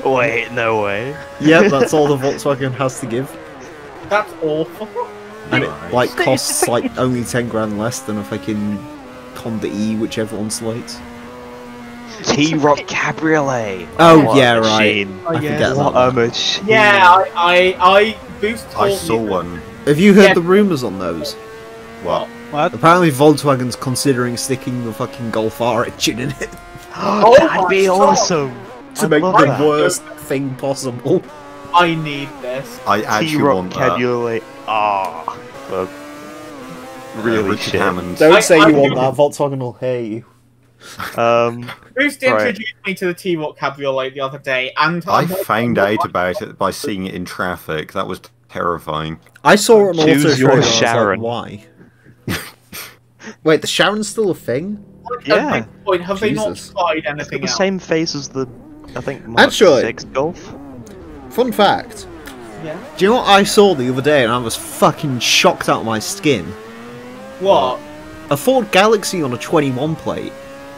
Wait, no way. Yep, that's all the Volkswagen has to give. That's awful. And it like costs like only ten grand less than a fucking Honda E, which everyone slates. T-Roc Cabriolet. Oh what yeah, right. Oh, I yeah. Can get what that. A machine. Yeah, I, I, I boost. I saw you. One. Have you heard yeah. the rumours on those? What? What? Apparently Volkswagen's considering sticking the fucking Golf R engine in it. Oh, that'd be awesome! To make the worst thing possible. I need this. I actually want that. Ah, really shit. Don't say you want that, Volkswagen will hate you. Um, Boost introduced me to the T-Roc Cabriolet the other day, and I found out about it by seeing it in traffic. That was terrifying. I saw it on Auto Trader. Why? Wait, the Sharon's still a thing? Yeah. Point. Have Jesus. They not tried anything else? The same face as the, I think, Mark six Golf. Fun fact. Yeah. Do you know what I saw the other day and I was fucking shocked out of my skin? What? A Ford Galaxy on a twenty-one plate.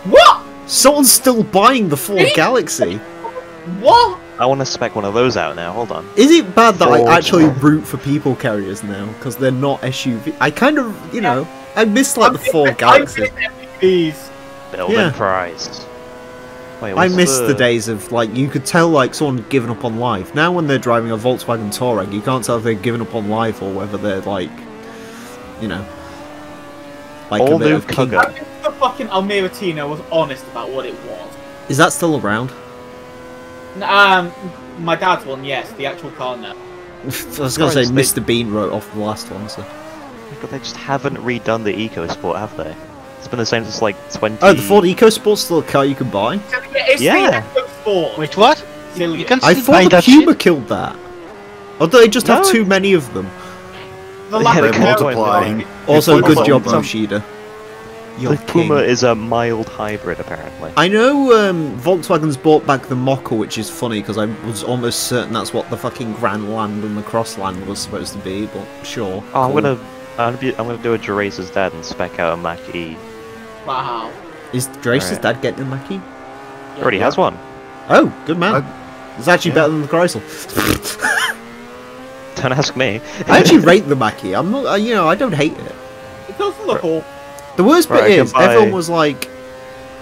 What? Someone's still buying the Ford Me? Galaxy. What? I want to spec one of those out now, hold on. Is it bad that Ford. I actually root for people carriers now? Because they're not S U V. I kind of, you yeah. know, I miss like I the Ford Galaxy. Building yeah. prize. Wait, I miss the... the days of like, you could tell like someone giving up on life. Now when they're driving a Volkswagen Touareg, you can't tell if they're giving up on life or whether they're like, you know, like all a bit of kugger. fucking Almiratino was honest about what it was. Is that still around? Um, my dad's one, yes. The actual car now. I was going to say, Mister They... Bean wrote off the last one, so... But they just haven't redone the EcoSport, have they? It's been the same since like twenty... Oh, the Ford EcoSport's still a car you can buy? Yeah, it's yeah. the EcoSport! Which what? You, you I thought the Puma shit? killed that. Or do they just no. have too many of them? The yeah, they're multiplying. Also, it's good also, job, Yoshida. The Puma is a mild hybrid, apparently. I know um, Volkswagen's bought back the Mokka, which is funny, because I was almost certain that's what the fucking Grand Land and the Crossland was supposed to be, but sure. Oh, I'm cool. gonna... I'm gonna, be, I'm gonna do a Drace's dad and spec out a Mach-E. Wow. Is Drace's right. dad getting a Mach-E? Yeah, he already yeah. has one. Oh, good man. I, it's actually yeah. better than the Chrysler. Don't ask me. I actually rate the Mach-E. I'm not, you know, I don't hate it. It doesn't look awful. The worst right, bit is, buy... everyone was like,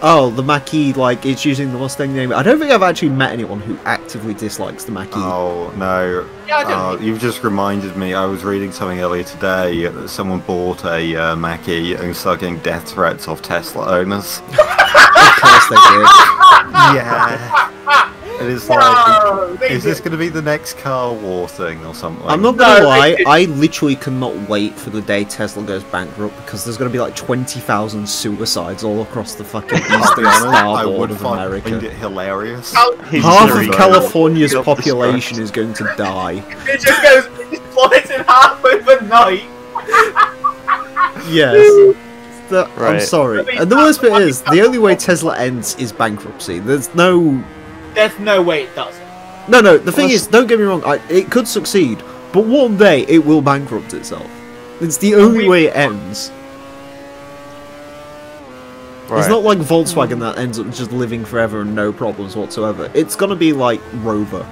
oh, the Mach-E, like, it's using the Mustang name. I don't think I've actually met anyone who actively dislikes the Mach-E. Oh, no. Yeah, I don't oh, think... You've just reminded me, I was reading something earlier today that someone bought a uh, Mach-E and started getting death threats off Tesla owners. Of course they did. Yeah. It is no, like, is this going to be the next car war thing or something? I'm not going to no, lie, I literally cannot wait for the day Tesla goes bankrupt, because there's going to be like twenty thousand suicides all across the fucking eastern starboard of America. I would find it hilarious. Half of California's population is going to die. It just goes, it just plots in half overnight. Yes. The, right. I'm sorry. And the worst bit is, the only way Tesla ends is bankruptcy. There's no... There's no way it doesn't. No, no, the well, thing that's... is, don't get me wrong, I, it could succeed, but one day it will bankrupt itself. It's the only we... way it ends. Right. It's not like Volkswagen that ends up just living forever and no problems whatsoever. It's gonna be like Rover.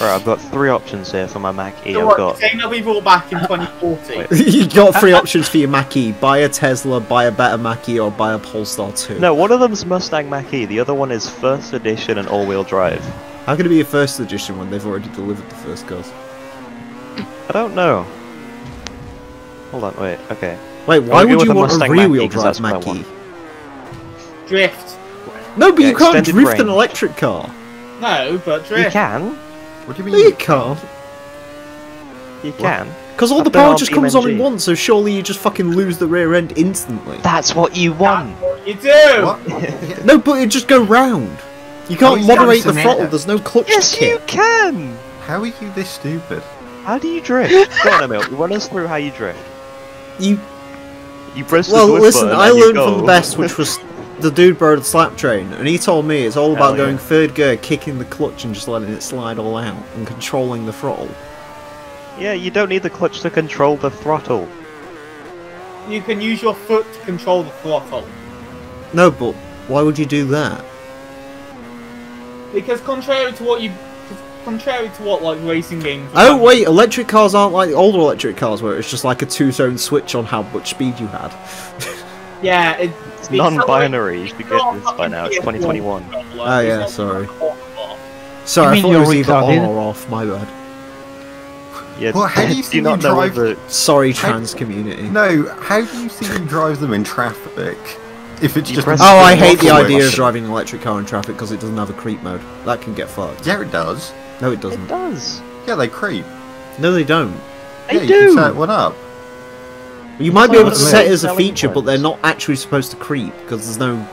Right, I've got three options here for my Mach-E. So I've got... saying that we brought back in twenty fourteen. You got three options for your Mach-E. Buy a Tesla, buy a better Mach-E, or buy a Polestar two. No, one of them's Mustang Mach-E, the other one is first edition and all-wheel drive. How could it be a first edition when they've already delivered the first cars? I don't know. Hold on, wait, okay. Wait, why would you want a rear-wheel drive Mach-E? Drift. No, but yeah, you can't drift range. an electric car. No, but drift. You can. What do you mean? No, you can't. You can. Because all I've the power just comes on in one, so surely you just fucking lose the rear end instantly. That's what you want. That's what you do. What? No, but it just go round. You can't moderate the throttle. There's no clutch. Yes, kit. you can. How are you this stupid? How do you drift? Go on, Emil. Run us through how you drift. You. You press the well, listen. Button I learned from the best, which was. The dude borrowed the slap train, and he told me it's all about Hell going yeah. third gear, kicking the clutch and just letting it slide all out, and controlling the throttle. Yeah, you don't need the clutch to control the throttle. You can use your foot to control the throttle. No, but why would you do that? Because contrary to what you... Contrary to what, like, racing games... Oh, like, wait, electric cars aren't like the older electric cars, where it's just like a two-zone switch on how much speed you had. Yeah, it... It's non-binary, you get this by now, it's twenty twenty-one. Oh yeah, sorry. Sorry, I thought it was either on or off, my bad. Yeah, well, how do you see them drive... The... Sorry, trans community. No, how do you see them drive them in traffic? If it's just... Oh, I hate the idea of driving an electric car in traffic because it doesn't have a creep mode. That can get fucked. Yeah, it does. No, it doesn't. It does. Yeah, they creep. No, they don't. They do! You can set one up. You might be able to set it as a feature, but they're not actually supposed to creep, because there's no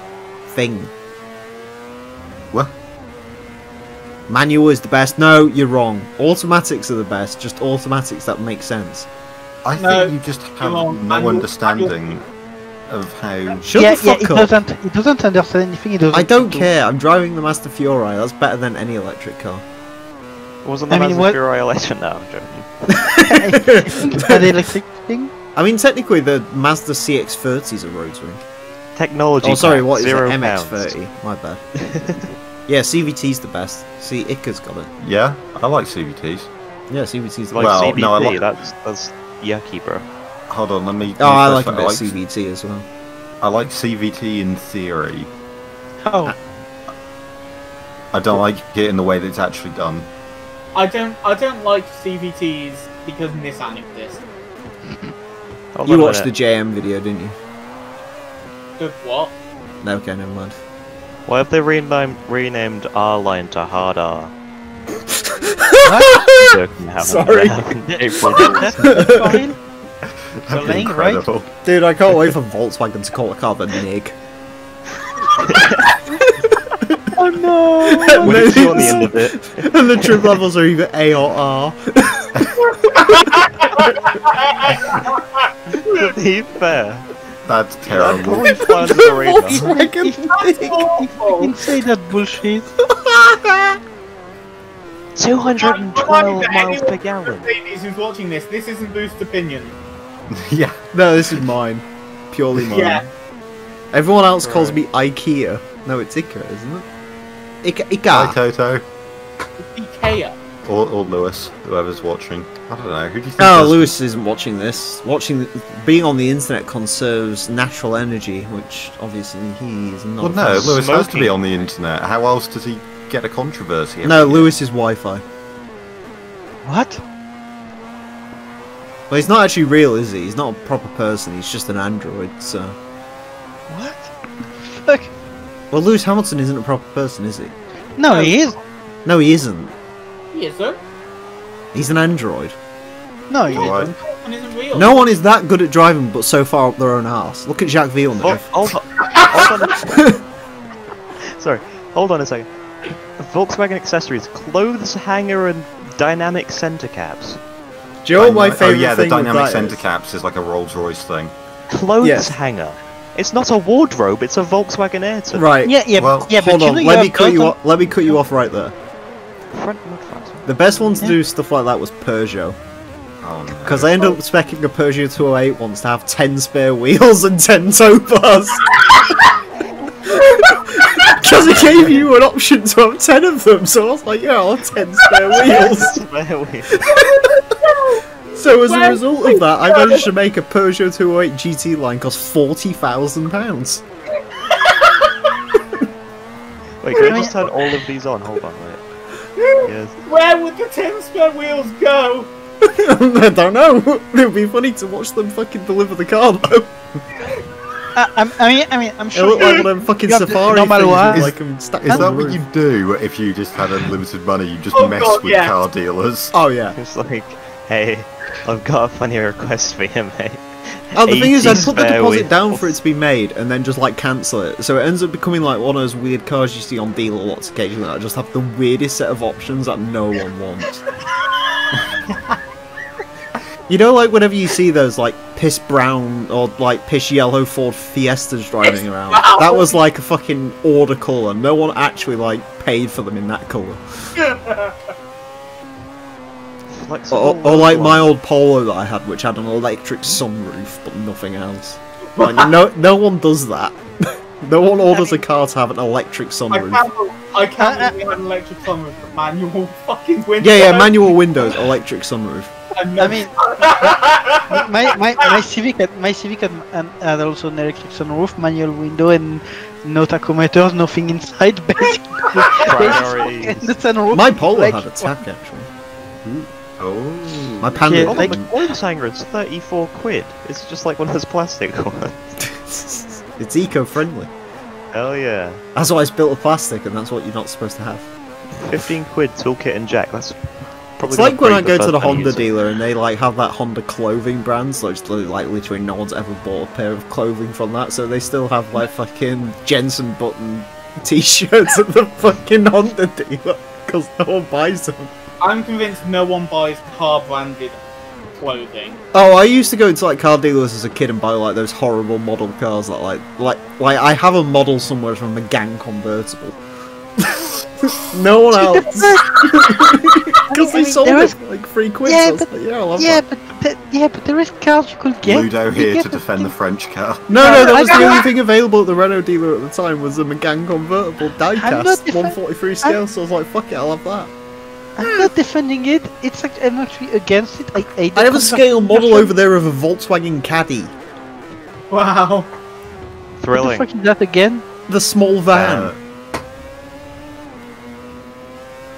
thing. What? Manual is the best. No, you're wrong. Automatics are the best. Just automatics that make sense. I think you just have no understanding of how... Shut the fuck up. It doesn't understand anything. I don't care. I'm driving the Mazda Furai. That's better than any electric car. Wasn't the Mazda Furai electric? No, I'm joking. That electric thing? I mean, technically, the Mazda C X thirty is a road ring. Technology. Oh, sorry, what is it? M X thirty. My bad. Yeah, C V T's the best. See, I C A's got it. Yeah, I like C V Ts. Yeah, C V T's the like best. Well, C V T, no, I like... that's, that's yucky, bro. Hold on, let me... Oh, I like a bit of C V T as well. I like C V T in theory. Oh. I don't like it in the way that it's actually done. I don't, I don't like C V Ts because Nissan exists. You watched the J M video, didn't you? Good what? Okay, never mind. Why have they rename renamed R line to hard R? Sorry. Delaying, right? Dude, I can't wait for Volkswagen to call a car the Nig. Oh no! And, it's on the end of it. And the trim levels are either A or R. He's fair. That's terrible. That's Volkswagen thing! You can say that bullshit. two hundred twelve miles per gallon. Mercedes who's watching this, this isn't Boost Opinion. Yeah. No, this is mine. Purely mine. Yeah. Everyone else right. calls me IKEA. No, it's Ica, isn't it? Ica. Ica. Hi, Toto. Ikea. Or, or Lewis, whoever's watching. I don't know. Who do you think? Oh, Lewis isn't watching this. Watching, being on the internet conserves natural energy, which obviously he is not. Well, no, Lewis smoking. has to be on the internet. How else does he get a controversy? No, Lewis is Wi-Fi. What? Well, he's not actually real, is he? He's not a proper person. He's just an android. So. What? Fuck. Well, Lewis Hamilton isn't a proper person, is he? No, no. he is. No, he isn't. He is, though. He's an android. No, he right. isn't. No one is that good at driving, but so far up their own arse. Look at Jacques Villeneuve. Hold, hold, hold on. A Sorry, hold on a second. Volkswagen accessories, clothes hanger, and dynamic centre caps. Do you know what my favourite? Oh yeah, the dynamic centre caps is like a Rolls Royce thing. Clothes yes. hanger. It's not a wardrobe. It's a Volkswagen Ayrton. Right. Yeah, yeah, well, yeah. Hold but on. You know let me cut you off. Let me cut you off right there. Front, front, front. The best ones yeah. to do stuff like that was Peugeot. Oh no. Because I ended up speccing a Peugeot two oh eight once to have ten spare wheels and ten tow bars. Because it gave you an option to have ten of them, so I was like, yeah, I'll have ten spare wheels. Spare wheels. So as a result of that, I managed to make a Peugeot two oh eight G T line cost forty thousand pounds. Wait, can I just turn all of these on? Hold on, wait. Yes. Where would the ten spare wheels go? I don't know. It would be funny to watch them fucking deliver the car, though. Uh, I'm, I mean, I mean, I'm sure. It looked like one of them fucking safari. No matter what, is, like is that what you do if you just had unlimited money? You just oh, mess God, with yeah. car dealers. Oh yeah. It's like, hey, I've got a funny request for you, mate. Oh, the thing is, I'd put the deposit wheels. down for it to be made, and then just, like, cancel it. So it ends up becoming, like, one of those weird cars you see on dealer lots occasionally that just have the weirdest set of options that no one wants. You know, like, whenever you see those, like, piss brown or, like, piss yellow Ford Fiestas driving piss around, brown. that was, like, a fucking order colour. No one actually, like, paid for them in that colour. Like or, or like my old Polo that I had, which had an electric sunroof, but nothing else. Like, no, no one does that. No one orders a car to have an electric sunroof. I can't, I can't believe an electric sunroof, but manual fucking windows. Yeah, yeah, manual windows, electric sunroof. I mean, my, my, my Civic, my Civic had, um, had also an electric sunroof, manual window, and no tachometer, nothing inside, basically. Priorities. My Polo like, had a tack, actually. Ooh. Oh, my panda! Yeah, like, oh, the hanger is thirty-four quid. It's just like one of those plastic ones. It's eco-friendly. Hell yeah! That's why it's built of plastic, and that's what you're not supposed to have. Fifteen quid toolkit and jack. That's probably. It's like when I go to the Honda dealer and they like have that Honda clothing brand, so it's like literally no one's ever bought a pair of clothing from that, so they still have like fucking Jensen Button t-shirts at the fucking Honda dealer because no one buys them. I'm convinced no one buys car-branded clothing. Oh, I used to go into like car dealers as a kid and buy like those horrible model cars that like, like, like I have a model somewhere from a gang convertible. No one else, because they sold it for like three quid. Yeah, but like, yeah, I love yeah, that. But th yeah, but there is cars you could get. Ludo here to defend the French car. No, no, that was the only thing available at the Renault dealer at the time was a McGann convertible diecast one forty-three scale. I'm... So I was like, fuck it, I'll have that. I'm not defending it. It's like I'm actually against it. I, I, I have a scale model over there of a Volkswagen Caddy. Wow. Thrilling. What the fuck is that again? The small van. Uh,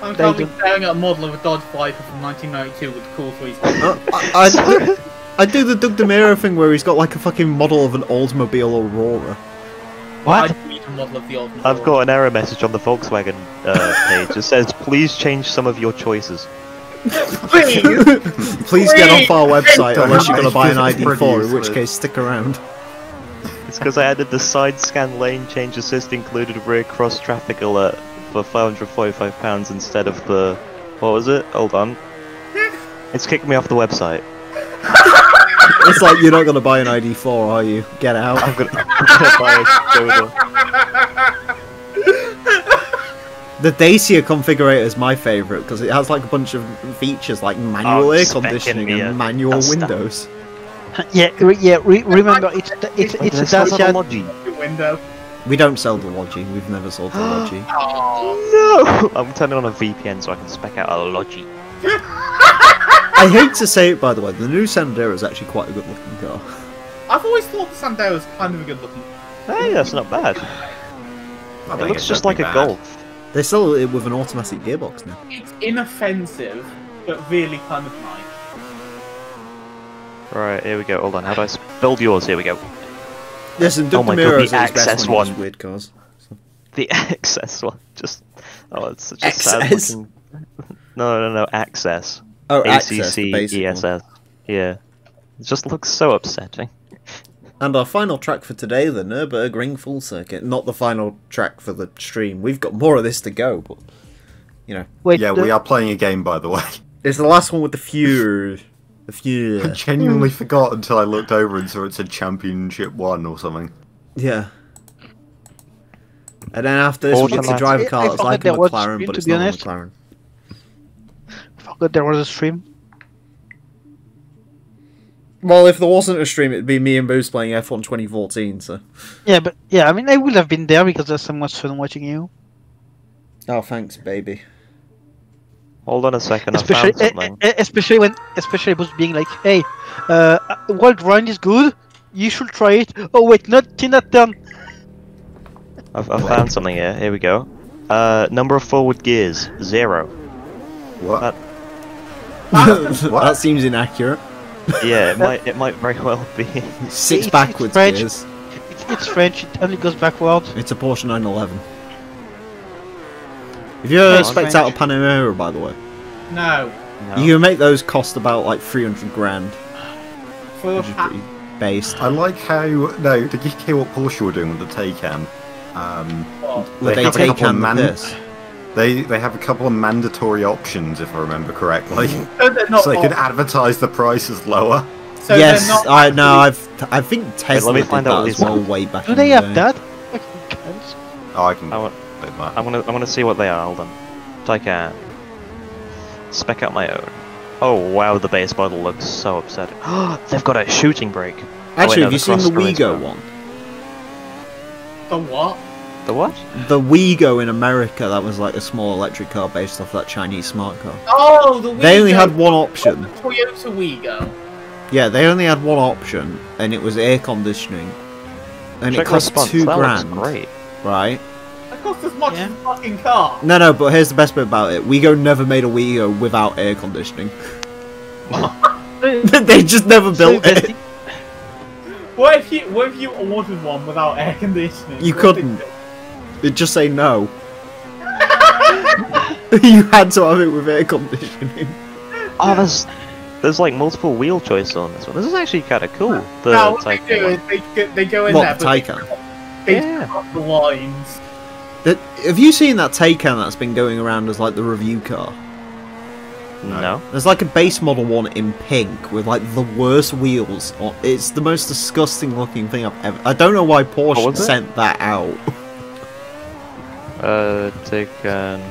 I'm probably staring at a model of a Dodge Viper from nineteen ninety-two with the cool three. uh, I, I, I do the Doug DeMero thing where he's got like a fucking model of an Oldsmobile Aurora. What? I need a model of the old model. I've got an error message on the Volkswagen uh, page. It says, please change some of your choices. Please! Please, Please get off our website unless you're going to buy an I D four, in which case stick around. It's because I added the side scan lane change assist included rear cross traffic alert for five hundred forty-five pounds instead of the... what was it? Hold on. It's kicked me off the website. It's like, you're not going to buy an I D four, are you? Get out. I'm going to buy a Toyota. The Dacia configurator is my favourite because it has like a bunch of features like manual oh, air conditioning and manual windows. Yeah, re yeah. Re remember, it's it's it's a Dacia window. We don't sell the Logi. We've never sold the Logi. Oh, no! I'm turning on a V P N so I can spec out a Logi. I hate to say it, by the way, the new Sandero is actually quite a good-looking car. I've always thought the Sandero was kind of a good-looking. Hey, that's not bad. It looks just like a Golf. They sell it with an automatic gearbox now. It's inoffensive, but really kind of nice. Right, here we go. Hold on, how do I build yours? Here we go. Yes, and Doug oh Demiro is best access one. one. Weird cars. So. The access one, just oh, it's such a sad looking. No, no, no, access. Oh, A C C E S S. Yeah, it just looks so upsetting. And our final track for today, the Nürburgring Full Circuit. Not the final track for the stream. We've got more of this to go, but, you know. Wait, yeah, we are playing a game, by the way. It's the last one with the Fuhrer. The Fuhrer. I genuinely forgot until I looked over and saw it said Championship one or something. Yeah. And then after this, we get to drive a car that's like a McLaren, but it's not a McLaren. I forgot there was a stream. Well, if there wasn't a stream, it'd be me and Boost playing F one twenty fourteen, so... Yeah, but, yeah, I mean, I would have been there because there's so much fun watching you. Oh, thanks, baby. Hold on a second, especially, I found something. Uh, especially when... Especially Boost being like, hey, uh, World Grind is good, you should try it. Oh, wait, not Tina turn. I've, I found something here, here we go. Uh, number of forward gears, zero. What? That, what? That seems inaccurate. Yeah, it might it might very well be six it's, backwards it's gears. It's, it's French. It only goes backwards. It's a Porsche nine eleven. Have you ever specced out a Panamera, by the way? No. no. You can make those cost about like three hundred grand. Which is pretty based. I like how no. Did you hear what Porsche were doing with the Taycan? Um, well, they, they have a couple of man this. They they have a couple of mandatory options, if I remember correctly, so, they're not so they can advertise the prices lower. So yes, not I know. I've I think Tesla hey, let me find out as well way back. Do they have that? Oh, I can. I want. I want to. I want to see what they are. Hold on. Taycan. Spec out my own. Oh wow, the base model looks so upsetting. Oh, they've got a shooting brake. Actually, oh, wait, no, have you seen the Wego one? The what? The what? The Wego in America, that was like a small electric car based off that Chinese smart car. Oh, the Wego! They only had one option. The Toyota Wego. Yeah, they only had one option, and it was air conditioning. And Check it cost response. two that grand. Great. Right? That cost as much yeah. as a fucking car. No, no, but here's the best bit about it. Wego never made a Wego without air conditioning. They just never built so it. What if, you, what if you ordered one without air conditioning? You what couldn't. They'd just say no. You had to have it with air conditioning. Oh, there's there's like multiple wheel choice on this one. This is actually kind of cool. The no, what Taycan. They do is they go, they go in what, there, the Taycan? They yeah. cut the lines. The, have you seen that Taycan that's been going around as like the review car? No. no. There's like a base model one in pink with like the worst wheels. On. It's the most disgusting looking thing I've ever. I don't know why Porsche sent that out. Uh, Taycan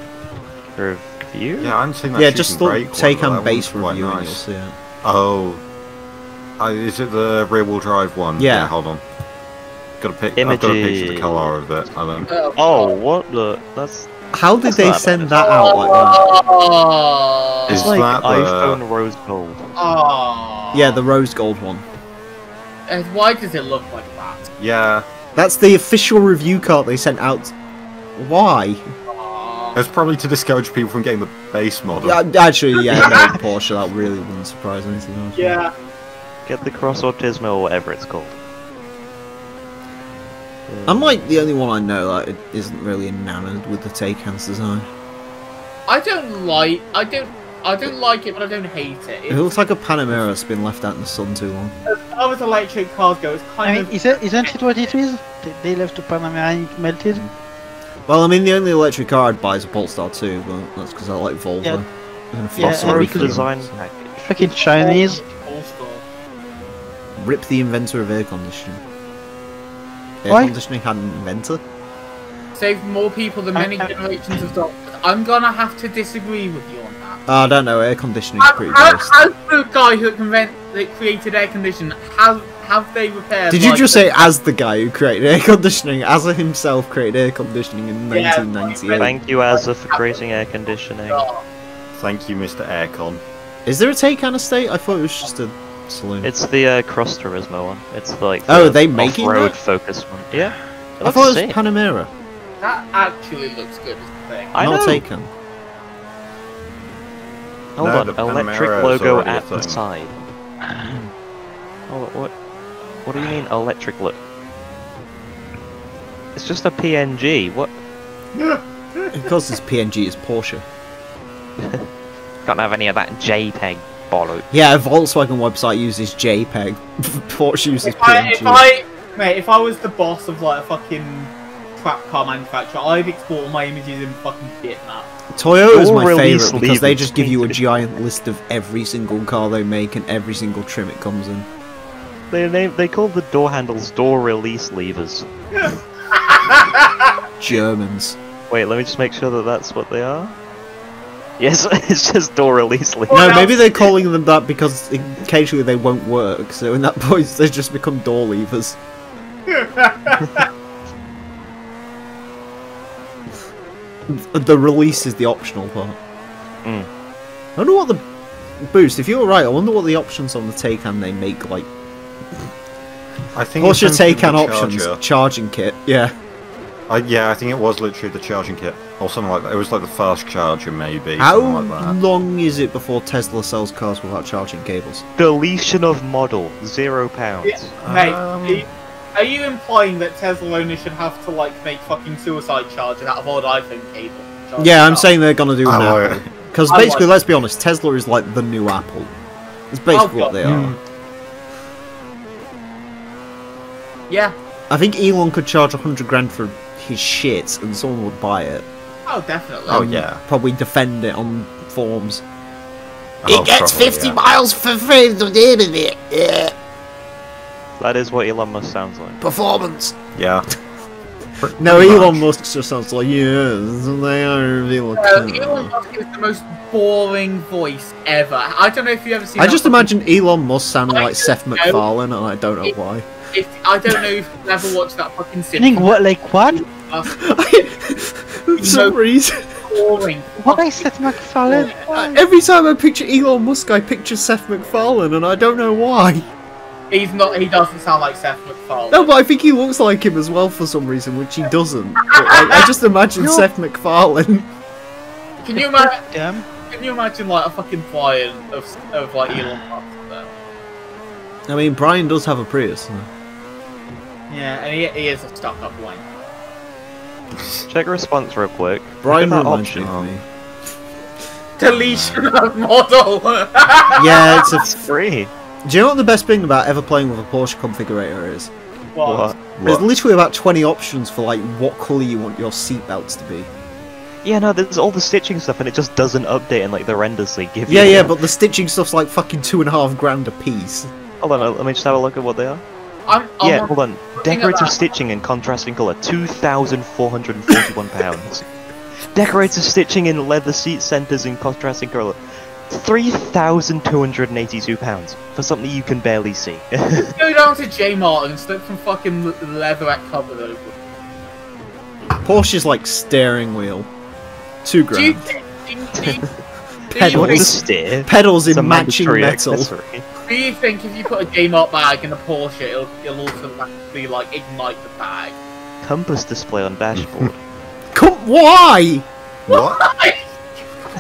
review? Yeah, I'm seeing that. Yeah, just Taycan base review. Nice. Yeah. Oh, uh, is it the rear-wheel drive one? Yeah. yeah. Hold on. Got a pic. I've got a picture of the colour of it. I don't. Oh, what the? That's. How did That's they that send that out like that? Oh, is like that the... iPhone rose gold? Oh. Yeah, the rose gold one. And why does it look like that? Yeah. That's the official review card they sent out. Why? That's probably to discourage people from getting the base model. Yeah, actually, yeah, no, Porsche, that really wouldn't surprise me. Yeah. Get the Cross Autismo or whatever it's called. I'm like the only one I know that like, isn't really enamored with the Taycan's design. I don't like. I don't. I don't like it, but I don't hate it. It, it looks like a Panamera that's been left out in the sun too long. As far as electric cars go, it's kind I mean, of. Isn't, isn't it what it is? They left the Panamera and it melted. Well, I mean, the only electric car I'd buy is a Polestar two, but that's because I like Volvo. Yeah, and yeah and we could design like, fucking Chinese. Polestar. Rip the inventor of air conditioning. Air Why? conditioning had an inventor. Save more people than many generations of doctors. I'm gonna have to disagree with you on that. Oh, I don't know. Air conditioning is pretty good. As the guy who invent, that created air conditioning, have have they repaired? Did you just say as the guy who created air conditioning? Asa himself created air conditioning in nineteen ninety-eight. Thank you, Asa, for creating air conditioning. Thank you, Mister Aircon. Is there a Taycan estate? I thought it was just a saloon. It's the uh, Cross Turismo one. It's the, like the oh, they making road focused one. Yeah. I thought it was Panamera. That actually looks good as the thing. I Not know. Taken. Hold no, on, electric logo at the side. Hold on, what? What do you mean electric look? It's just a P N G. What? Because this P N G is Porsche. Can't have any of that JPEG bollocks. Yeah, a Volkswagen website uses JPEG. Porsche uses if P N G. I, if I, mate, if I was the boss of like a fucking crap car manufacturer, I've exported my images in fucking Vietnam. Toyota is my favourite because they just give you a giant list of every single car they make and every single trim it comes in. They they, they call the door handles door release levers. Germans. Wait, let me just make sure that that's what they are. Yes, it's just door release levers. No, maybe they're calling them that because occasionally they won't work, so in that point they just become door levers. The release is the optional part. Mm. I wonder what the boost. If you're right, I wonder what the options on the Taycan they make like. I think Porsche Taycan options charging kit. Yeah. I, yeah, I think it was literally the charging kit or something like that. It was like the fast charger maybe. How like that. long is it before Tesla sells cars without charging cables? Deletion of model, zero pounds. Yeah. Mate, um... are you implying that Tesla owners should have to like make fucking suicide charges out of old iPhone cable? Yeah, I'm out. saying they're gonna do that because basically, let's be honest, Tesla is like the new Apple. It's basically oh, what they are. Yeah. I think Elon could charge a hundred grand for his shit, and someone would buy it. Oh, definitely. Oh yeah. Probably defend it on forums. Oh, it gets probably, fifty yeah. miles for free. Yeah. That is what Elon Musk sounds like. Performance! Yeah. No, Elon Musk just sounds like, yeah, they are Elon uh, Elon Musk is the most boring voice ever. I don't know if you've ever seen I just imagine movie. Elon Musk sounding I like Seth know. MacFarlane, and I don't know if, why. If, I don't know if you've ever watched that fucking sitcom. Think what, like what? For some reason. Boring. Why Seth MacFarlane? Why? Every time I picture Elon Musk, I picture Seth MacFarlane, and I don't know why. He's not. He doesn't sound like Seth MacFarlane. No, but I think he looks like him as well for some reason, which he doesn't. I, I just imagine You're... Seth MacFarlane. Can you imagine? Yeah. Can you imagine like a fucking Brian of of like Elon Musk? Though? I mean, Brian does have a Prius. So. Yeah, and he, he is a stuck-up wine. Check response real quick. Brian reminds me. Deletion of model. Yeah, it's a free. Do you know what the best thing about ever playing with a Porsche configurator is? What? what? There's literally about twenty options for like what colour you want your seatbelts to be. Yeah, no, there's all the stitching stuff and it just doesn't update in like the renders they give yeah, you. Yeah, yeah, but the stitching stuff's like fucking two and a half grand a piece. Hold on, let me just have a look at what they are. I'm, I'm yeah, hold on. Decorative stitching and contrasting colour, two thousand four hundred forty-one pounds. Decorative stitching in leather seat centres and contrasting colour. three thousand two hundred eighty-two pounds for something you can barely see. Go down to J. Martin's, look from fucking leatherette covered over. Porsche's like steering wheel. Two grand. Pedals. Pedals in matching metal. Accessory. Do you think if you put a J. Mart bag in a Porsche, it'll, it'll automatically like ignite the bag? Compass display on dashboard. Com why? What? Why?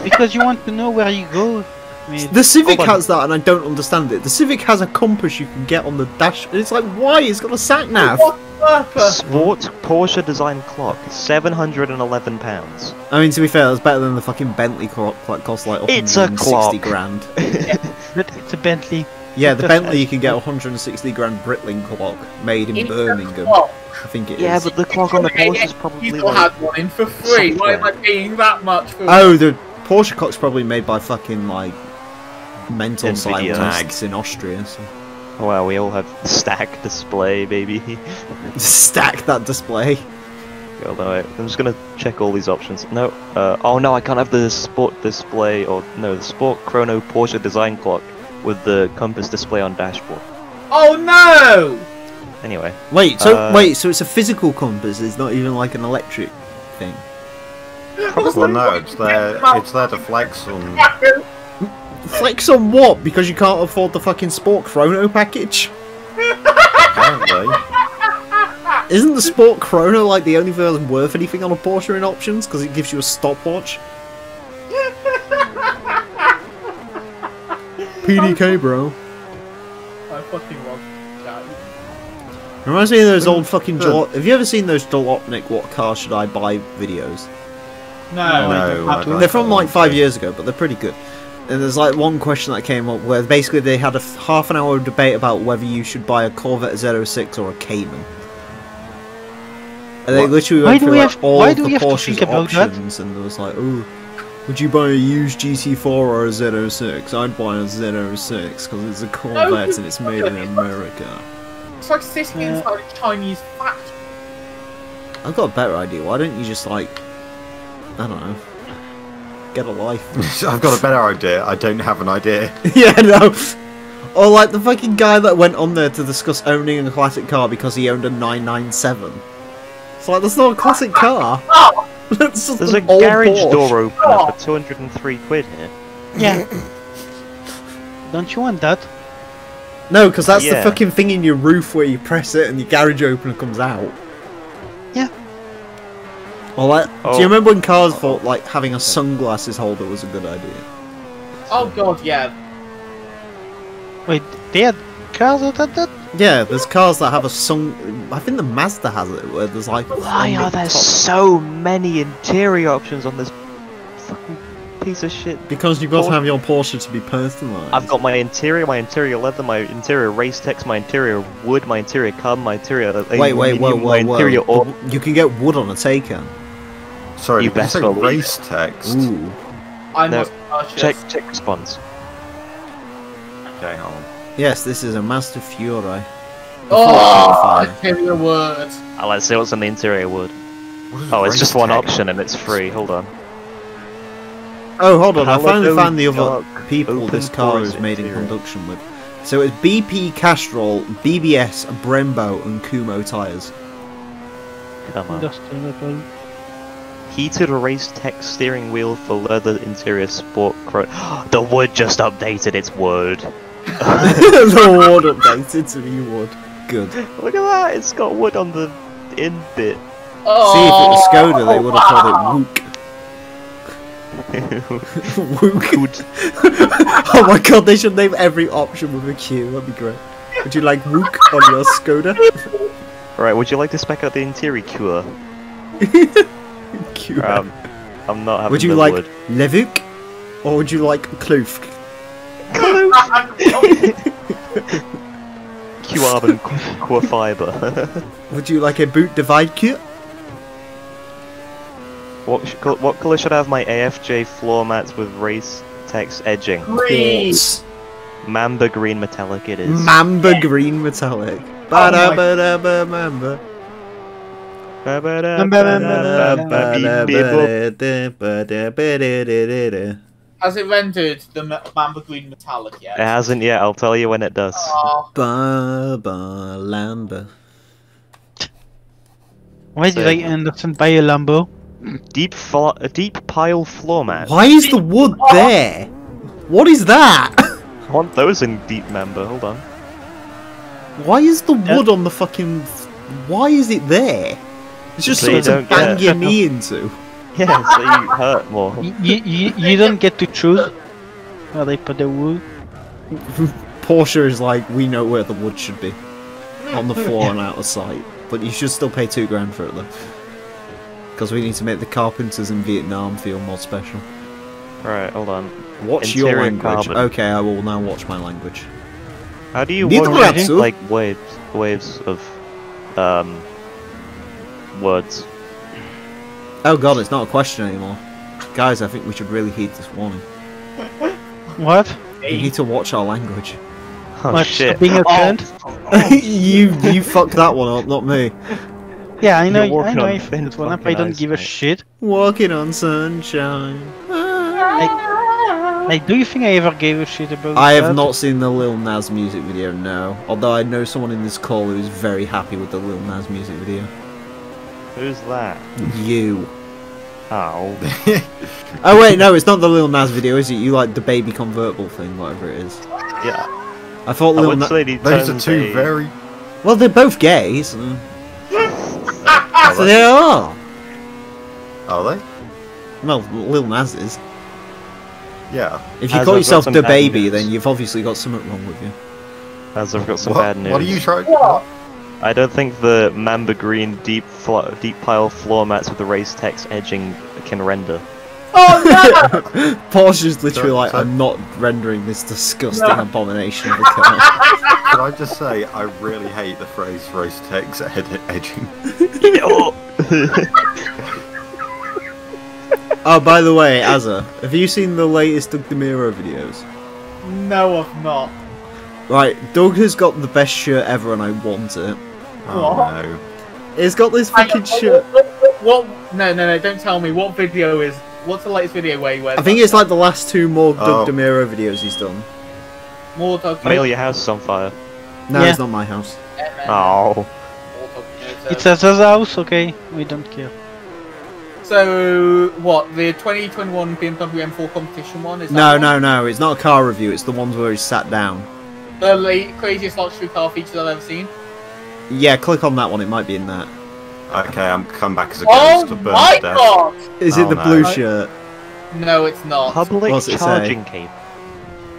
Because you want to know where you go. Made the Civic has that, and I don't understand it. The Civic has a compass you can get on the dash, and it's like, why? It's got a sat nav. What the fuck? Sport Porsche design clock, seven hundred and eleven pounds. I mean, to be fair, it's better than the fucking Bentley clock. That costs like it's a clock. one hundred sixty grand. It's a Bentley. Yeah, the Bentley you can get a one hundred sixty grand Britling clock made in it's Birmingham. I think it yeah, is. Yeah, but the clock on the Porsche is probably. People like had one in for free. Software. Why am I paying that much for? Oh, the Porsche clock's probably made by fucking like mental scientists in Austria. So. Well, we all have stack display, baby. Stack that display. Although I, I'm just gonna check all these options. No. Uh, oh no, I can't have the sport display or no the sport chrono Porsche design clock. With the compass display on dashboard. Oh no! Anyway. Wait, so uh, wait, so it's a physical compass. It's not even like an electric thing. Well, no, it's there. It's there to flex on. Flex on what? Because you can't afford the fucking Sport Chrono package. Apparently. Isn't the Sport Chrono like the only version worth anything on a Porsche in options? Because it gives you a stopwatch. P D K, bro. I fucking love that. Reminds me of those old fucking... Jalop Have you ever seen those Jalopnik what car should I buy videos? No. no, no they're like from like five years ago, but they're pretty good. And there's like one question that came up where basically they had a half an hour debate about whether you should buy a Corvette Z oh six or a Cayman. And what? They literally went through like, have, all the Porsche's options that? And there was like, ooh. Would you buy a used G T four or a Z oh six? I'd buy a Z oh six because it's a Corvette no, and it's made in America. It's like sitting yeah. inside a Chinese factory. I've got a better idea. Why don't you just like, I don't know, get a life? I've got a better idea. I don't have an idea. Yeah, no. Or like the fucking guy that went on there to discuss owning a classic car because he owned a nine nine seven. It's like that's not a classic car. Oh. There's a garage Porsche. door opener oh. for two hundred and three quid here. Yeah. Don't you want that? No, because that's yeah. the fucking thing in your roof where you press it and your garage opener comes out. Yeah. Well, like, oh. do you remember when cars thought like having a sunglasses holder was a good idea? Oh god, yeah. Wait, they had cars that had that? Yeah, there's cars that have a sun. I think the Mazda has it, where there's like. Why are there so many interior options on this fucking piece of shit? Because you've got to have your Porsche to be personalised. I've got my interior, my interior leather, my interior race text, my interior wood, my interior carbon, my interior. Wait, wait, whoa, whoa, whoa! You can get wood on a Taycan. Sorry, you better say race text. Ooh. I must check check response. Okay, hold on. Yes, this is a Mazda Furai. Oh, interior wood. Oh, let's see what's on the interior wood. Oh, it's just one option and it's free. Hold on. Oh, hold on. I finally found the other people this car is made in conduction with. So it's B P Castrol, B B S, Brembo, and Kumho tyres. Come on. Heated race tech steering wheel for leather interior sport. The wood just updated its wood. The wood updated to be wood. Good. Look at that, it's got wood on the in bit. Oh, see, if it was Skoda, they would have wow. called it Wook. Wook. Oh my god, they should name every option with a Q, that'd be great. Would you like Wook on your Skoda? Alright, would you like to spec out the interior cure? Cure. Um, I'm not having would you the like wood. Levook? Or would you like Kloofk? Q-Arbon Core Fiber. Would you like a boot divide kit? What what colour should I have my A F J floor mats with race text edging? Please. Mamba green metallic it is. Mamba green metallic. Ba da ba da ba mamba. Ba ba da ba da. Has it rendered the Mamba Green Metallic yet? It hasn't yet, I'll tell you when it does. Oh. Ba ba Lamba. Why did so, I end up in Bayer Lambo? Deep, deep pile floor mat. Why is the wood there? What is that? I want those in deep Mamba, hold on. Why is the wood uh, on the fucking... Why is it there? It's just so something to bang your knee into. Yeah, so you hurt more. You, you, you don't get to choose. Where they put the wood? Porsche is like, we know where the wood should be. On the floor and out of sight. But you should still pay two grand for it though. Because we need to make the carpenters in Vietnam feel more special. Alright, hold on. Watch Interior your language. Carbon. Okay, I will now watch my language. How do you watch like waves waves of um words? Oh god, it's not a question anymore. Guys, I think we should really heed this warning. What? You need to watch our language. Oh watch shit. Being a oh. you you fucked that one up, not me. Yeah, I know I know I fucked one up, I don't ice, give mate. a shit. Walking on sunshine. Like, do you think I ever gave a shit about I that? I have not seen the Lil Nas music video, no. Although I know someone in this call who is very happy with the Lil Nas music video. Who's that? You. Oh. Oh wait, no, it's not the Lil Nas video, is it? You like the baby convertible thing, whatever it is. Yeah. I thought Lil Nas... Those are two very... Well, they're both gays. So... so they are! Are they? Well, Lil Nas is. Yeah. If you As call I've yourself the baby, news. then you've obviously got something wrong with you. As I've got some what? bad news. What are you trying? What? I don't think the Mamba Green deep flo deep pile floor mats with the race text edging can render. Oh no! Porsche's literally so, like, so... I'm not rendering this disgusting no. abomination of the car. Can I just say, I really hate the phrase race text ed edging. Oh, by the way, Azza, have you seen the latest Doug DeMiro videos? No, I've not. Right, Doug has got the best shirt ever and I want it. Oh, what? no. He's got this fucking shirt. What, what, what? No, no, no, don't tell me. What video is... What's the latest video where he wears I think it's like the last two more oh. Doug DeMiro videos he's done. More Doug DeMiro. Mail your house on fire. No, yeah. It's not my house. Yeah, oh. It's Azza's house, okay? We don't care. So, what, the twenty twenty-one B M W M four competition one? Is no, one? no, no, it's not a car review, it's the ones where he's sat down. The late, craziest luxury car features I've ever seen? Yeah, click on that one, it might be in that. Okay, I'm come back as a oh ghost to burn my down. God! Is oh, it the no. blue shirt? No, it's not. Public What's charging cable.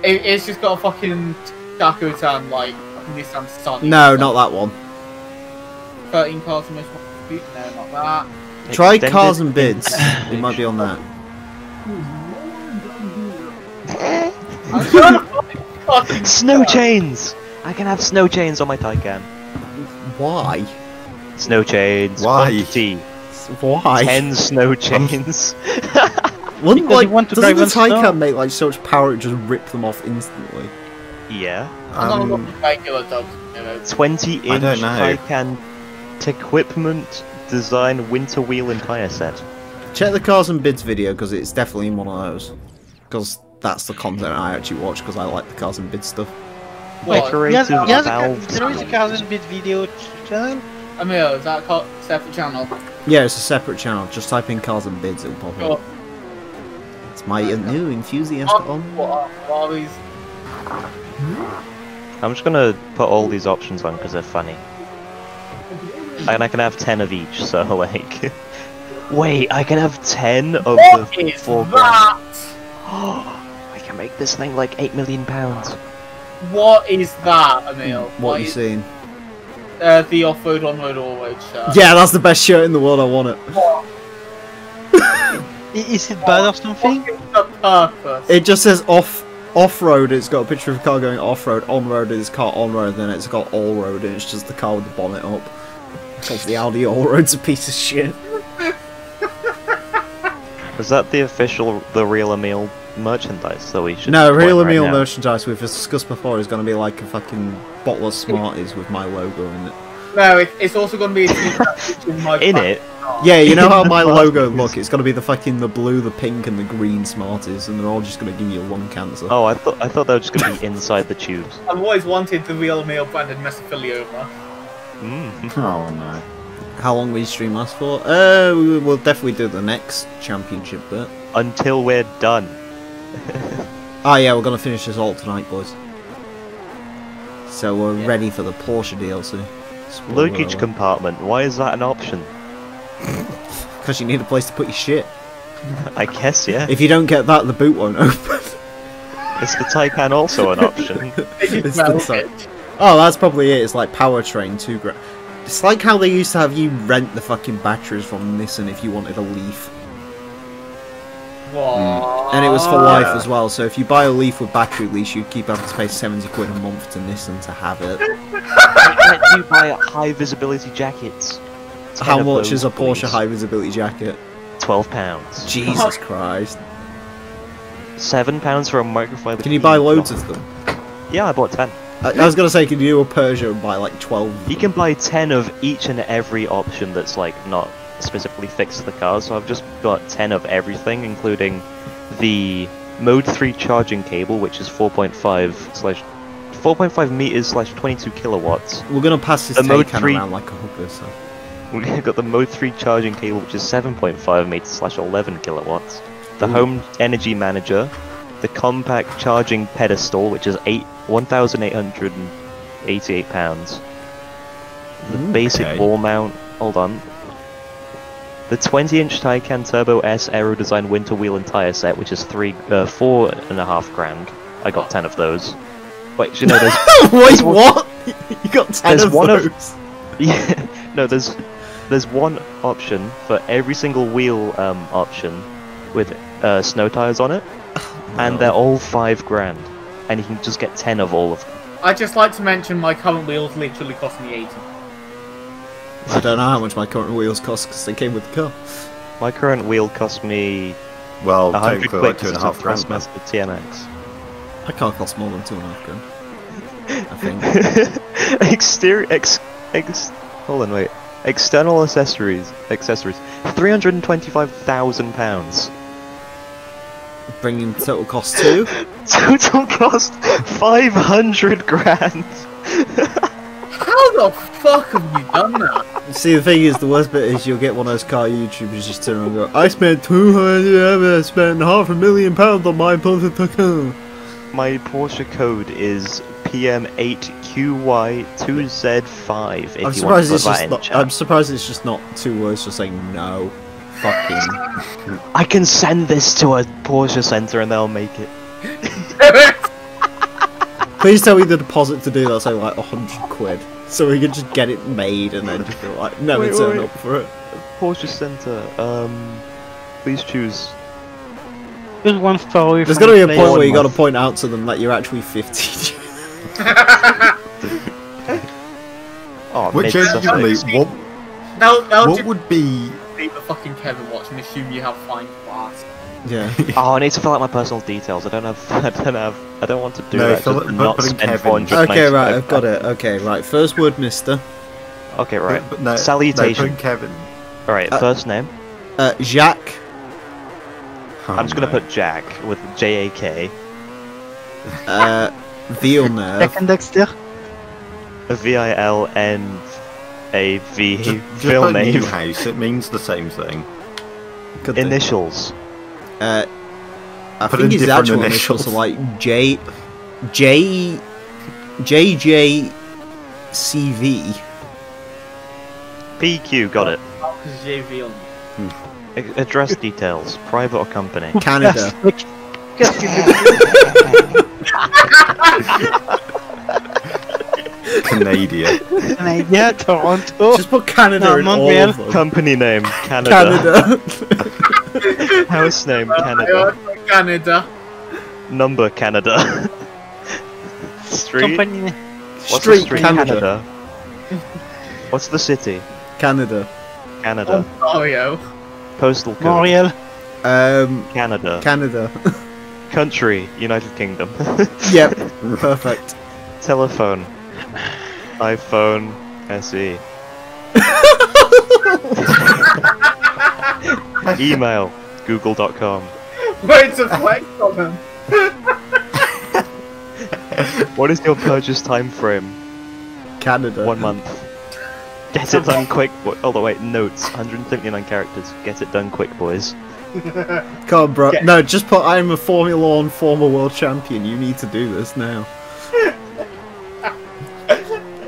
It, it's just got a fucking Dakotan, like, Nissan Sonic. No, not that one. thirteen cars in most one. No, not that. Try cars and bids. It might be on that. Snow chains! I can have snow chains on my Taycan. Why? Snow chains. Why? Quantity. Why? Ten snow chains. Wouldn't because like want to doesn't drive the Taycan snow? make like so much power it just rip them off instantly? Yeah. Um, um, Twenty-inch you know. Taycan equipment. Design winter wheel and tyre set. Check the cars and bids video because it's definitely in one of those. Because that's the content I actually watch because I like the cars and bids stuff. What? Decorative yeah, yeah, valves. There is a cars and bids video channel. I mean, is that a separate channel? Yeah, it's a separate channel. Just type in cars and bids, it'll pop up. Sure. It's my uh, new enthusiast oh, on. What are these? I'm just gonna put all these options on because they're funny. And I can have ten of each, so like... Wait, I can have ten of what the four grand. Oh, I can make this thing like eight million pounds. What is that, Emil? What, what have you seen? Uh, the off-road, on-road, all-road shirt. Yeah, that's the best shirt in the world, I want it. What? Is it bad or something? The purpose? It just says off... Off-road, it's got a picture of a car going off-road, on-road, it's car on-road, then it's got all-road, and it's just the car with the bonnet up. Because the Audi Allroad's a piece of shit. Is that the official, the Real Emil merchandise that we should? No, Real Emil right merchandise we've discussed before is going to be like a fucking bottle of Smarties with my logo in it. No, it, it's also going to be a in, my in it. Car. Yeah, you know how my logo look? It's going to be the fucking the blue, the pink, and the green Smarties, and they're all just going to give you lung cancer. Oh, I thought I thought they were just going to be inside the tubes. I've always wanted the Real Emil branded mesothelioma. Mm. Oh no. How long will you stream last for? Uh, we will definitely do the next championship bit. Until we're done. Oh yeah, we're gonna finish this all tonight, boys. So we're yeah. ready for the Porsche D L C. Spoiler Luggage alert. Compartment, why is that an option? Because you need a place to put your shit. I guess, yeah. If you don't get that, the boot won't open. Is the Taycan also an option? It's well, the oh, that's probably it. It's like powertrain two grand. It's like how they used to have you rent the fucking batteries from Nissan if you wanted a Leaf. Mm. And it was for life as well, so if you buy a Leaf with battery lease, you'd keep having to pay seventy quid a month to Nissan to have it. Why can't you buy high visibility jackets? How much is a Porsche high visibility jacket? twelve pounds. Jesus Christ. seven pounds for a microfiber. Can you buy loads of them? Yeah, I bought ten. I, I was gonna say, can you do a Peugeot and buy like twelve? You can buy ten of each and every option that's like not specifically fixed to the car, so I've just got ten of everything, including the Mode three charging cable, which is four point five meters slash twenty-two kilowatts. We're gonna pass this Taycan around like a hooker, so... We've got the Mode three charging cable, which is seven point five meters slash eleven kilowatts. The Ooh. Home energy manager, the compact charging pedestal, which is one thousand eight hundred eighty-eight pounds. The Ooh, basic okay. wall mount, hold on. The twenty inch Taycan Turbo S Aero Design Winter Wheel and Tire Set, which is three, uh, four and a half grand. I got ten of those. Wait, you know, there's... Wait, there's one, what? You got ten of one those? Of, yeah, no, there's there's one option for every single wheel um, option with uh, snow tires on it, oh, and no. they're all five grand, and you can just get ten of all of them. I'd just like to mention my current wheels literally cost me eighty. I don't know how much my current wheels cost because they came with the car. My current wheel cost me well, one hundred quid like two and a half grand. T M X. I can't cost more than two and a half grand. I think. Exterior, ex, ex. Hold on, wait. External accessories, accessories, three hundred and twenty-five thousand pounds. Bringing total cost to total cost five hundred grand. How the fuck have you done that? See, the thing is, the worst bit is you'll get one of those car YouTubers just turn around and go, I spent two hundred, I spent half a million pounds on my Porsche Taycan. My Porsche code is P M eight Q Y two Z five. I'm surprised it's just not. I'm surprised it's just not two words for saying no. Fucking. I can send this to a Porsche centre and they'll make it. Please tell me the deposit to do that's so like a hundred quid, so we can just get it made and then just be like, no, we turn up for it. Porsche Centre. Um, please choose. There's one story. There's gonna be a point where you gotta point out to them that you're actually fifteen. Oh, which genuinely, what? They'll, they'll what would be? The fucking Kevin watch and assume you have fine class. Yeah. Oh, I need to fill out my personal details. I don't have. I don't have. I don't want to do no, it. Fill it not spend four hundred. Okay, right. I've got it. Okay, right. First word, Mister. Okay, right. But, but no, salutation. No, Kevin. All right. Uh, first name. Uh, Jacques. Oh, I'm just no. gonna put Jack with J A K. Uh, Villeneuve. Second Dexter. V I L N A V. Villeneuve. House. It means the same thing. Good initials. Thing. Uh, I Put think his actual initials are like J, J, J J, C V, P Q. Got it. Hmm. Address details: private or company? Canada. Canada. Canada. Toronto. Just put Canada no, in Montreal. All of them. Company name: Canada. Canada. House name, Canada. Canada. Number, Canada. Street? Company. What's street, street, Canada. Canada. What's the city? Canada. Canada. Ontario. Postal code. Montreal. Um, Canada. Canada. Country, United Kingdom. Yep, perfect. Telephone. iPhone S E. Email, google dot com. Loads of flex on them. What is your purchase time frame? Canada. One month. Get it done quick, boy. Oh, no, wait, notes. one hundred seventy-nine characters. Get it done quick, boys. Come on, bro. Get no, just put I'm a Formula One former world champion. You need to do this now.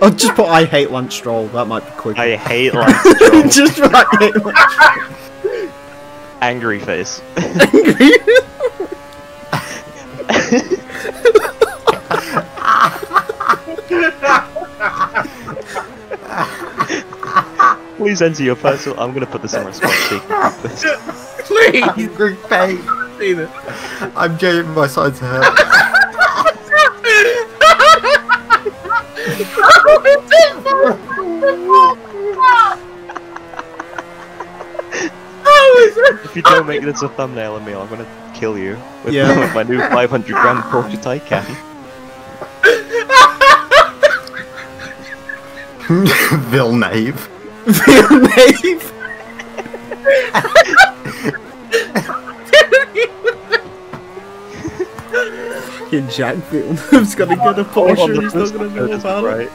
Oh, just put I hate Lance Stroll. That might be quick. I hate Lance Stroll. Just put I hate Lance Stroll. Angry face. Angry? Please enter your personal. I'm gonna put this in my spreadsheet. Please! I'm Greg Payne. I'm Jay, my sides hurt. If you don't make this a thumbnail of me, I'm gonna kill you with, yeah. with my new five hundred grand Porsche Taycan. Villeneuve. Villeneuve. Fucking Jack Villeneuve's gonna get a Porsche. He's not gonna know about it.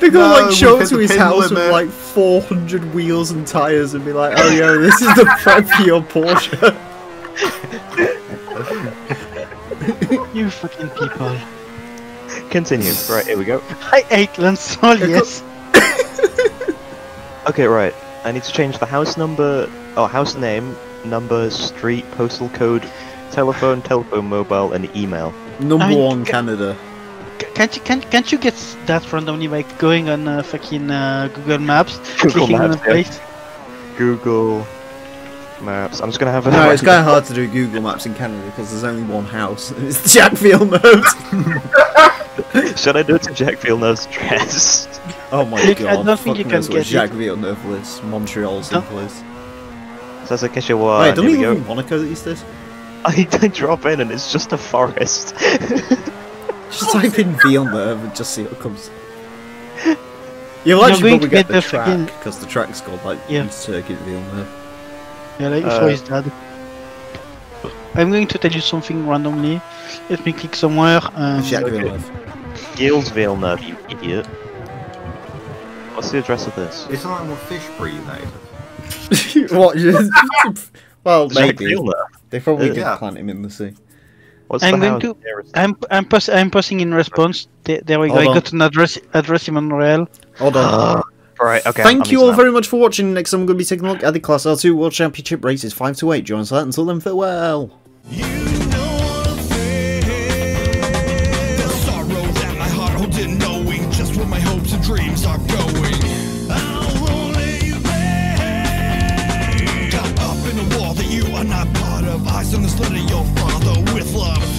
They're gonna no, like show up to his house limit. with like four hundred wheels and tires and be like, oh yeah, this is the prep for your Porsche. You fucking people. Continue. Right, here we go. Hi, Aikland Solius. Okay, right. I need to change the house number, or house name, number, street, postal code, telephone, telephone mobile, and email. Number I mean, one, ca Canada. Can't you can't can't you get that randomly by going on uh, fucking uh, Google Maps, Google clicking Maps, on a place? Yeah. Google Maps. I'm just gonna have a. No, it's kind of hard to do Google Maps in Canada because there's only one house. And it's Jack Villeneuve. Should I do it to Jack Villeneuve's dress? Oh my Look, god! I don't think Fuck you can get what Jack Villeneuve lives. Montreal's in place. So that's a Kesha War. Wait, don't we go in Monaco these days? I did drop in and it's just a forest. Just type in Villeneuve and just see what comes. You'll actually probably get, get the, the track because the track's called like yeah. Circuit Villeneuve. Yeah, like uh, for his dad. I'm going to tell you something randomly. Let me click somewhere. Um, Jack Villeneuve. Gilles Villeneuve, you idiot. What's the address of this? It's not more fish breed, though. What? Well, maybe. They probably uh, did yeah. plant him in the sea. What's I'm going to. I'm I'm post, I'm posting in response. There, there we go. Hold I on. got an address address in Montreal. Hold on. Right. Okay. Thank I'm you all now. very much for watching. Next, I'm going to be taking a look at the Class R two World Championship races five to eight. Join us until then. Farewell. You on the slit of your father with love.